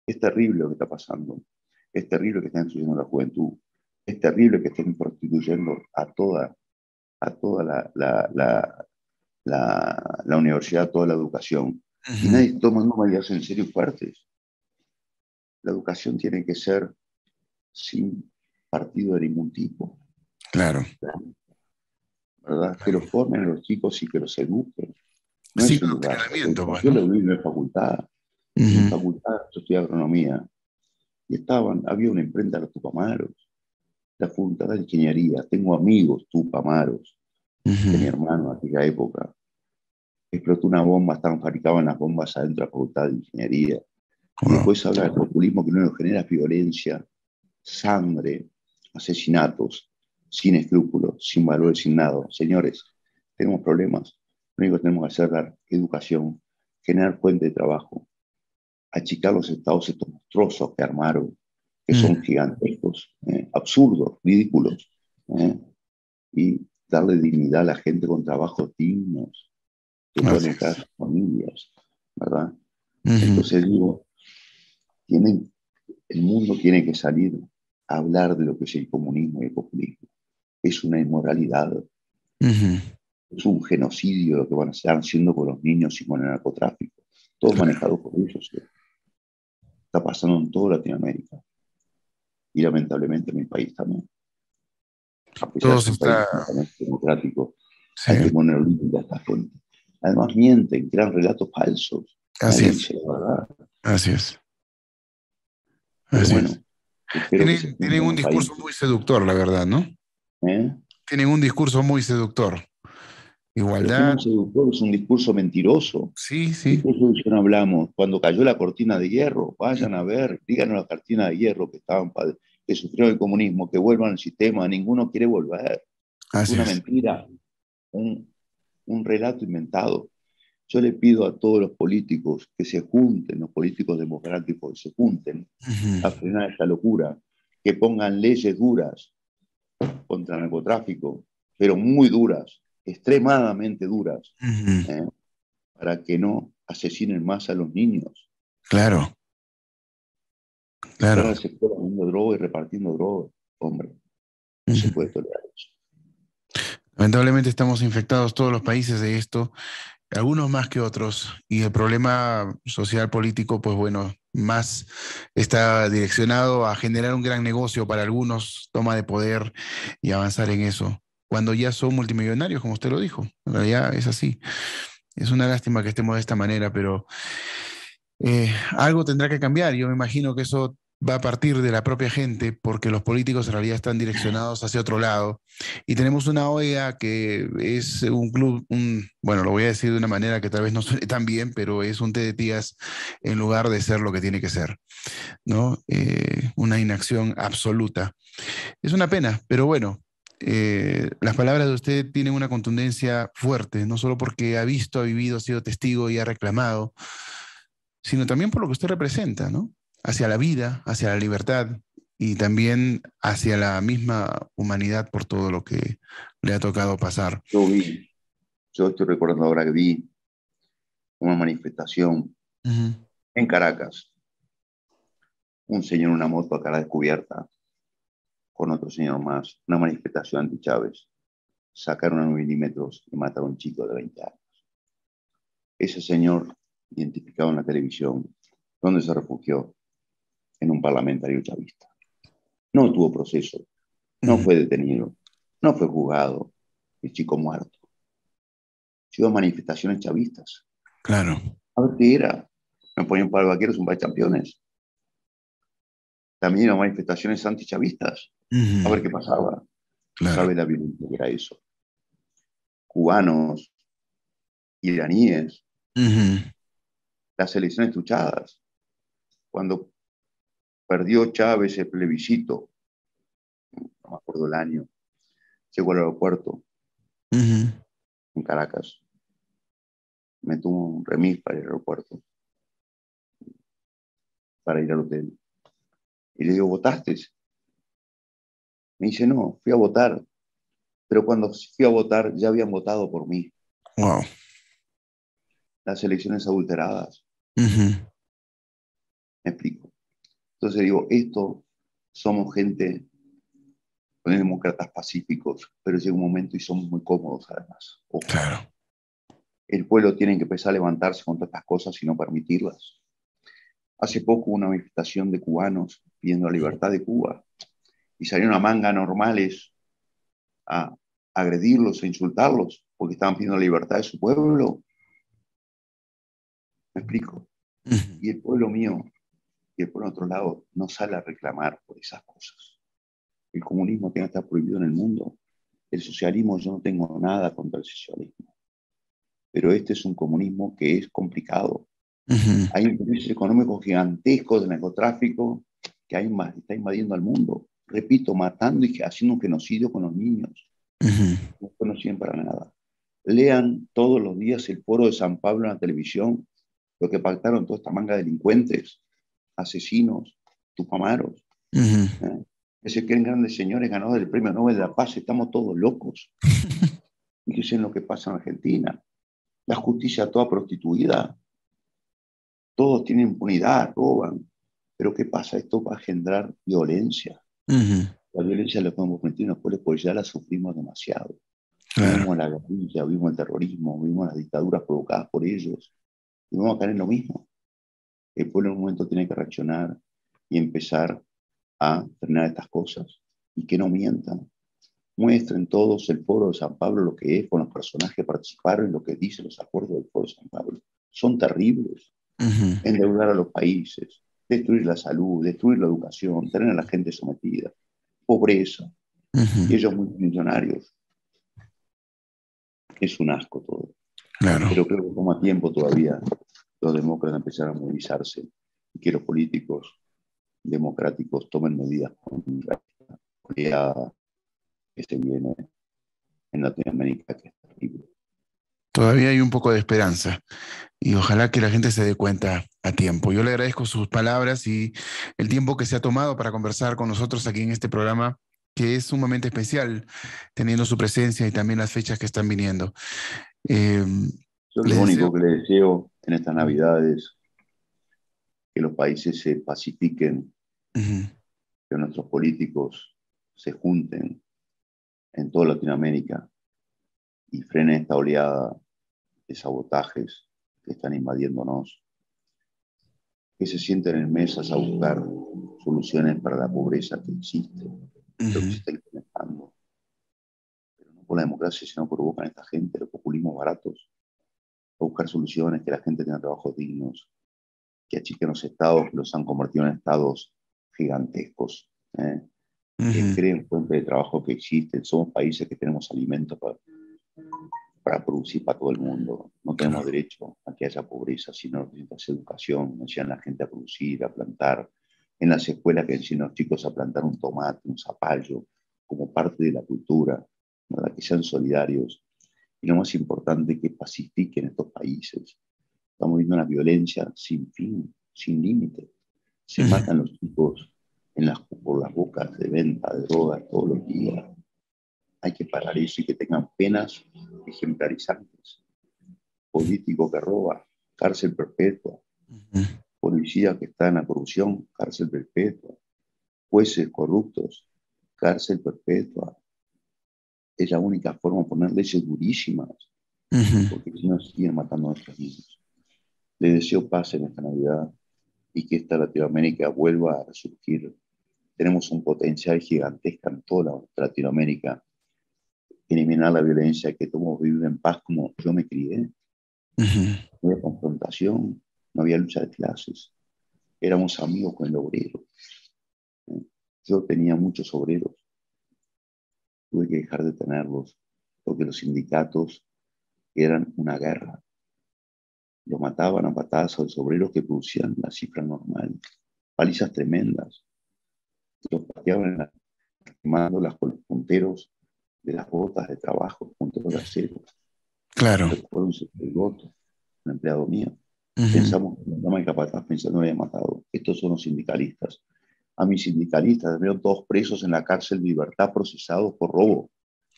Es terrible lo que está pasando. Es terrible que estén destruyendo la juventud. Es terrible que estén prostituyendo a toda la universidad, toda la educación. Y nadie toma medidas en serio fuertes. La educación tiene que ser sin partido de ningún tipo. Claro. ¿Verdad? Que los formen los chicos y que los eduquen. No sin entrenamiento. Bueno. Yo lo vi en la facultad. En la facultad yo estudié agronomía. Y había una imprenta de los Tupamaros. La Facultad de Ingeniería. Tengo amigos Tupamaros. De mi hermano en aquella época. Explotó una bomba, fabricaban las bombas adentro de la Facultad de Ingeniería. Wow. Después habla del populismo, que no genera violencia, sangre, asesinatos, sin escrúpulos, sin valores, sin nada. Señores, tenemos problemas. Lo único que tenemos que hacer es dar educación, generar fuente de trabajo, achicar los estados estos monstruosos que armaron, que son gigantescos, absurdos, ridículos, y darle dignidad a la gente con trabajos dignos, que puedan estar sus familias, ¿verdad? Entonces digo, el mundo tiene que salir a hablar de lo que es el comunismo y el populismo. Es una inmoralidad, es un genocidio lo que van a estar haciendo con los niños y con el narcotráfico. Todo manejado por ellos. Está pasando en toda Latinoamérica. Y lamentablemente en mi país también. A pesar de que país democrático, hay que poner límite a esta gente. Además mienten, crean relatos falsos. Así es. Así es. Así bueno, es. Tienen un discurso muy seductor, la verdad, ¿no? Tienen un discurso muy seductor. Igualdad. Es un discurso mentiroso. Sí, sí. No hablamos. Cuando cayó la cortina de hierro, vayan a ver, díganos la cortina de hierro que estaban que sufrieron el comunismo, que vuelvan al sistema. Ninguno quiere volver. Así es una mentira, un relato inventado. Yo le pido a todos los políticos que se junten, los políticos democráticos que se junten a frenar esta locura, que pongan leyes duras contra el narcotráfico, pero muy duras, extremadamente duras, para que no asesinen más a los niños. Claro. Claro. Ahora se está vendiendo droga y repartiendo droga. Hombre, no se puede tolerar eso. Lamentablemente estamos infectados todos los países de esto. Algunos más que otros, y el problema social político, pues bueno, más está direccionado a generar un gran negocio para algunos, toma de poder y avanzar en eso, cuando ya son multimillonarios, como usted lo dijo. En realidad es así. Es una lástima que estemos de esta manera, pero algo tendrá que cambiar. Yo me imagino que eso va a partir de la propia gente, porque los políticos en realidad están direccionados hacia otro lado. Y tenemos una OEA que es un club, bueno, lo voy a decir de una manera que tal vez no suene tan bien, pero es un té de tías en lugar de ser lo que tiene que ser, ¿no? Una inacción absoluta. Es una pena, pero bueno, las palabras de usted tienen una contundencia fuerte, no solo porque ha visto, ha vivido, ha sido testigo y ha reclamado, sino también por lo que usted representa, ¿no? Hacia la vida, hacia la libertad y también hacia la misma humanidad por todo lo que le ha tocado pasar. Yo estoy recordando ahora que vi una manifestación en Caracas. Un señor en una moto a cara descubierta con otro señor más. Una manifestación anti Chávez. Sacaron a 9 milímetros y mataron a un chico de 20 años. Ese señor, identificado en la televisión, ¿dónde se refugió? En un parlamentario chavista. No tuvo proceso. No fue detenido, no fue juzgado, el chico muerto. Sido manifestaciones chavistas. Claro. A ver qué era. No ponían para vaqueros un par de campeones. También eran manifestaciones antichavistas. A ver qué pasaba. Claro. ¿Sabe la violencia que era eso? Cubanos, iraníes, las elecciones truchadas. Cuando perdió Chávez el plebiscito, no me acuerdo el año, llegó al aeropuerto en Caracas. Me tuvo un remis para el aeropuerto, para ir al hotel. Y le digo, ¿votaste? Me dice, no, fui a votar. Pero cuando fui a votar, ya habían votado por mí. Wow. Las elecciones adulteradas. Me explico. Entonces digo, esto somos gente, somos demócratas pacíficos, pero llega un momento y somos muy cómodos además. Ojo. Claro. El pueblo tiene que empezar a levantarse contra estas cosas y no permitirlas. Hace poco una manifestación de cubanos pidiendo la libertad de Cuba y salieron a manga normales a agredirlos, a insultarlos, porque estaban pidiendo la libertad de su pueblo. ¿Me explico? Y el pueblo mío, y el pueblo de otro lado, no sale a reclamar por esas cosas. El comunismo tiene que estar prohibido en el mundo. El socialismo, yo no tengo nada contra el socialismo. Pero este es un comunismo que es complicado. Hay intereses económicos gigantescos de narcotráfico que está invadiendo al mundo. Repito, matando y haciendo un genocidio con los niños. No conocían para nada. Lean todos los días el Foro de San Paulo en la televisión, lo que pactaron toda esta manga de delincuentes, asesinos, Tupamaros. Que se creen grandes señores ganadores del Premio Nobel de la Paz. Estamos todos locos. Fíjense en lo que pasa en Argentina. La justicia toda prostituida. Todos tienen impunidad, roban. Pero ¿qué pasa? Esto va a generar violencia. La violencia la podemos permitir en los pueblos porque ya la sufrimos demasiado. Vimos la guerrilla, vimos el terrorismo, vimos las dictaduras provocadas por ellos. Y vamos a caer en lo mismo. El pueblo en un momento tiene que reaccionar y empezar a frenar estas cosas. Y que no mientan. Muestren todos el Foro de San Pablo, lo que es, con los personajes que participaron, lo que dicen los acuerdos del Foro de San Pablo. Son terribles. Endeudar a los países, destruir la salud, destruir la educación, tener a la gente sometida, pobreza, y ellos multimillonarios. Es un asco todo. Claro. Pero creo que toma tiempo todavía los demócratas empezaron a movilizarse y que los políticos democráticos tomen medidas contra la oleada que se viene en Latinoamérica, que es terrible. Todavía hay un poco de esperanza y ojalá que la gente se dé cuenta a tiempo. Yo le agradezco sus palabras y el tiempo que se ha tomado para conversar con nosotros aquí en este programa, que es sumamente especial, teniendo su presencia y también las fechas que están viniendo. Yo lo único que le deseo en estas Navidades, que los países se pacifiquen, que nuestros políticos se junten en toda Latinoamérica y frenen esta oleada de sabotajes que están invadiéndonos, que se sienten en mesas a buscar soluciones para la pobreza que existe, pero que se está implementando. Pero no por la democracia, sino por provocar a esta gente, los populismos baratos, a buscar soluciones, que la gente tenga trabajos dignos, que achiquen los estados, que los han convertido en estados gigantescos, que creen fuentes de trabajo que existen. Somos países que tenemos alimentos para producir para todo el mundo. No tenemos derecho a que haya pobreza, sino necesitamos educación, enseñan a la gente a producir, a plantar. En las escuelas que enseñan a los chicos a plantar un tomate, un zapallo, como parte de la cultura, ¿verdad? Que sean solidarios. Y lo más importante, que pacifiquen estos países. Estamos viendo una violencia sin fin, sin límite. Se matan los chicos por las bocas de venta de drogas todos los días. Hay que parar eso y que tengan penas ejemplarizantes. Político que roba, cárcel perpetua. Policías que están en la corrupción, cárcel perpetua. Jueces corruptos, cárcel perpetua. Es la única forma de poner leyes durísimas, porque si no siguen matando a nuestros niños. Les deseo paz en esta Navidad y que esta Latinoamérica vuelva a resurgir tenemos un potencial gigantesco en toda Latinoamérica. Eliminar la violencia, que todos viven en paz como yo me crié. No había confrontación, no había lucha de clases. Éramos amigos con el obrero. Yo tenía muchos obreros. Tuve que dejar de tenerlos porque los sindicatos eran una guerra. Los mataban a patadas a los obreros que producían la cifra normal. Palizas tremendas. Los pateaban quemándolas con los punteros de las botas de trabajo, punteros de acero. Claro. Fue un sacerdote, un empleado mío. Pensamos, la capataz pensando que me había matado. Estos son los sindicalistas. A mis sindicalistas, terminaron todos presos en la cárcel de Libertad, procesados por robo.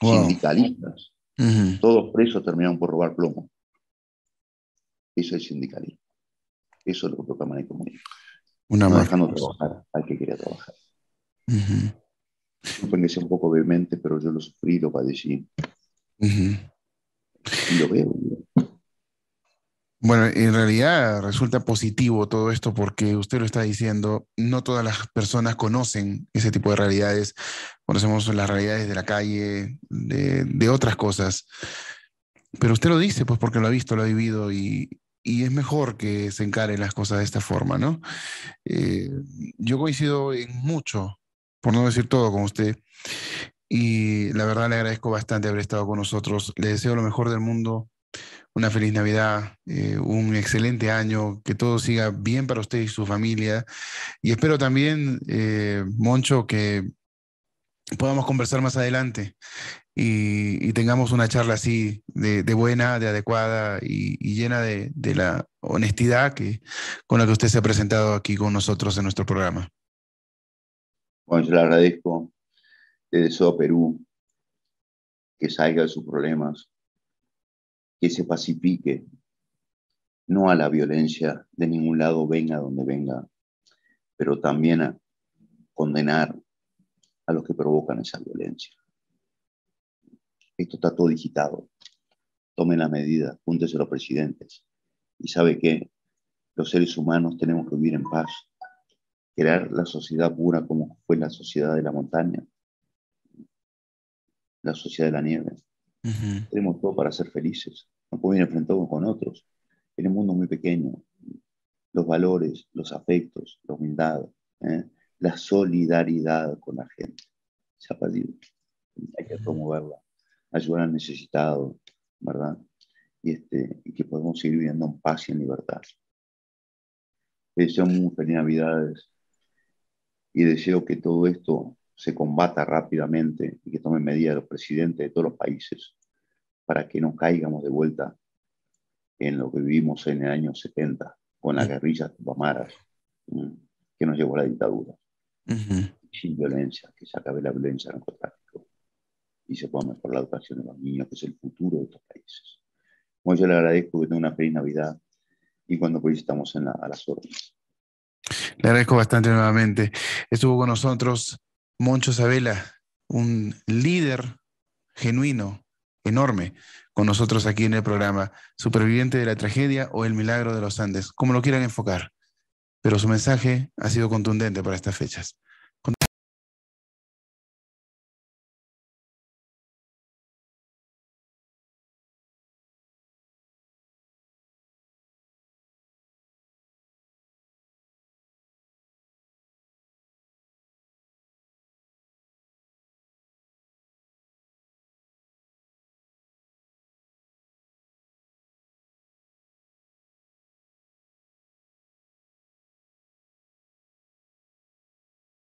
Wow. Sindicalistas. Todos presos terminaron por robar plomo. Eso es sindicalismo. Eso es lo que proclaman el comunismo. No dejando trabajar al que quería trabajar. Supongo que sea un poco vehemente, pero yo lo sufrí, lo padecí. Y lo veo. Bueno, en realidad resulta positivo todo esto porque usted lo está diciendo, no todas las personas conocen ese tipo de realidades, conocemos las realidades de la calle, de otras cosas, pero usted lo dice pues porque lo ha visto, lo ha vivido y es mejor que se encaren las cosas de esta forma, ¿no? Yo coincido en mucho, por no decir todo, con usted y la verdad le agradezco bastante haber estado con nosotros, le deseo lo mejor del mundo. Una feliz Navidad, un excelente año, que todo siga bien para usted y su familia. Y espero también, Moncho, que podamos conversar más adelante y tengamos una charla así de buena, de adecuada y llena de la honestidad con la que usted se ha presentado aquí con nosotros en nuestro programa. Bueno, yo le agradezco. Le deseo a Perú que salga de sus problemas, que se pacifique, no a la violencia de ningún lado, venga donde venga, pero también a condenar a los que provocan esa violencia. Esto está todo digitado. Tomen las medidas, júntense los presidentes. Y sabe que los seres humanos tenemos que vivir en paz, crear la sociedad pura como fue la sociedad de la montaña, la sociedad de la nieve. Tenemos todo para ser felices, no podemos ir enfrentados con otros. En el mundo es muy pequeño, los valores, los afectos, la humildad, la solidaridad con la gente se ha perdido. Hay que promoverla, ayudar al necesitado, ¿verdad? Y que podemos seguir viviendo en paz y en libertad. Les deseo muy feliz Navidades y deseo que todo esto se combata rápidamente y que tomen medidas los presidentes de todos los países para que no caigamos de vuelta en lo que vivimos en el año 70 con las guerrillas tupamaras que nos llevó a la dictadura. Sin violencia, que se acabe la violencia, el narcotráfico y se pueda mejorar la educación de los niños, que es el futuro de estos países. Bueno, yo le agradezco que tenga una feliz Navidad y cuando pues estamos a las órdenes. Le agradezco bastante nuevamente. Estuvo con nosotros Moncho Sabella, un líder genuino, enorme, con nosotros aquí en el programa, superviviente de la tragedia o el milagro de los Andes, como lo quieran enfocar, pero su mensaje ha sido contundente para estas fechas.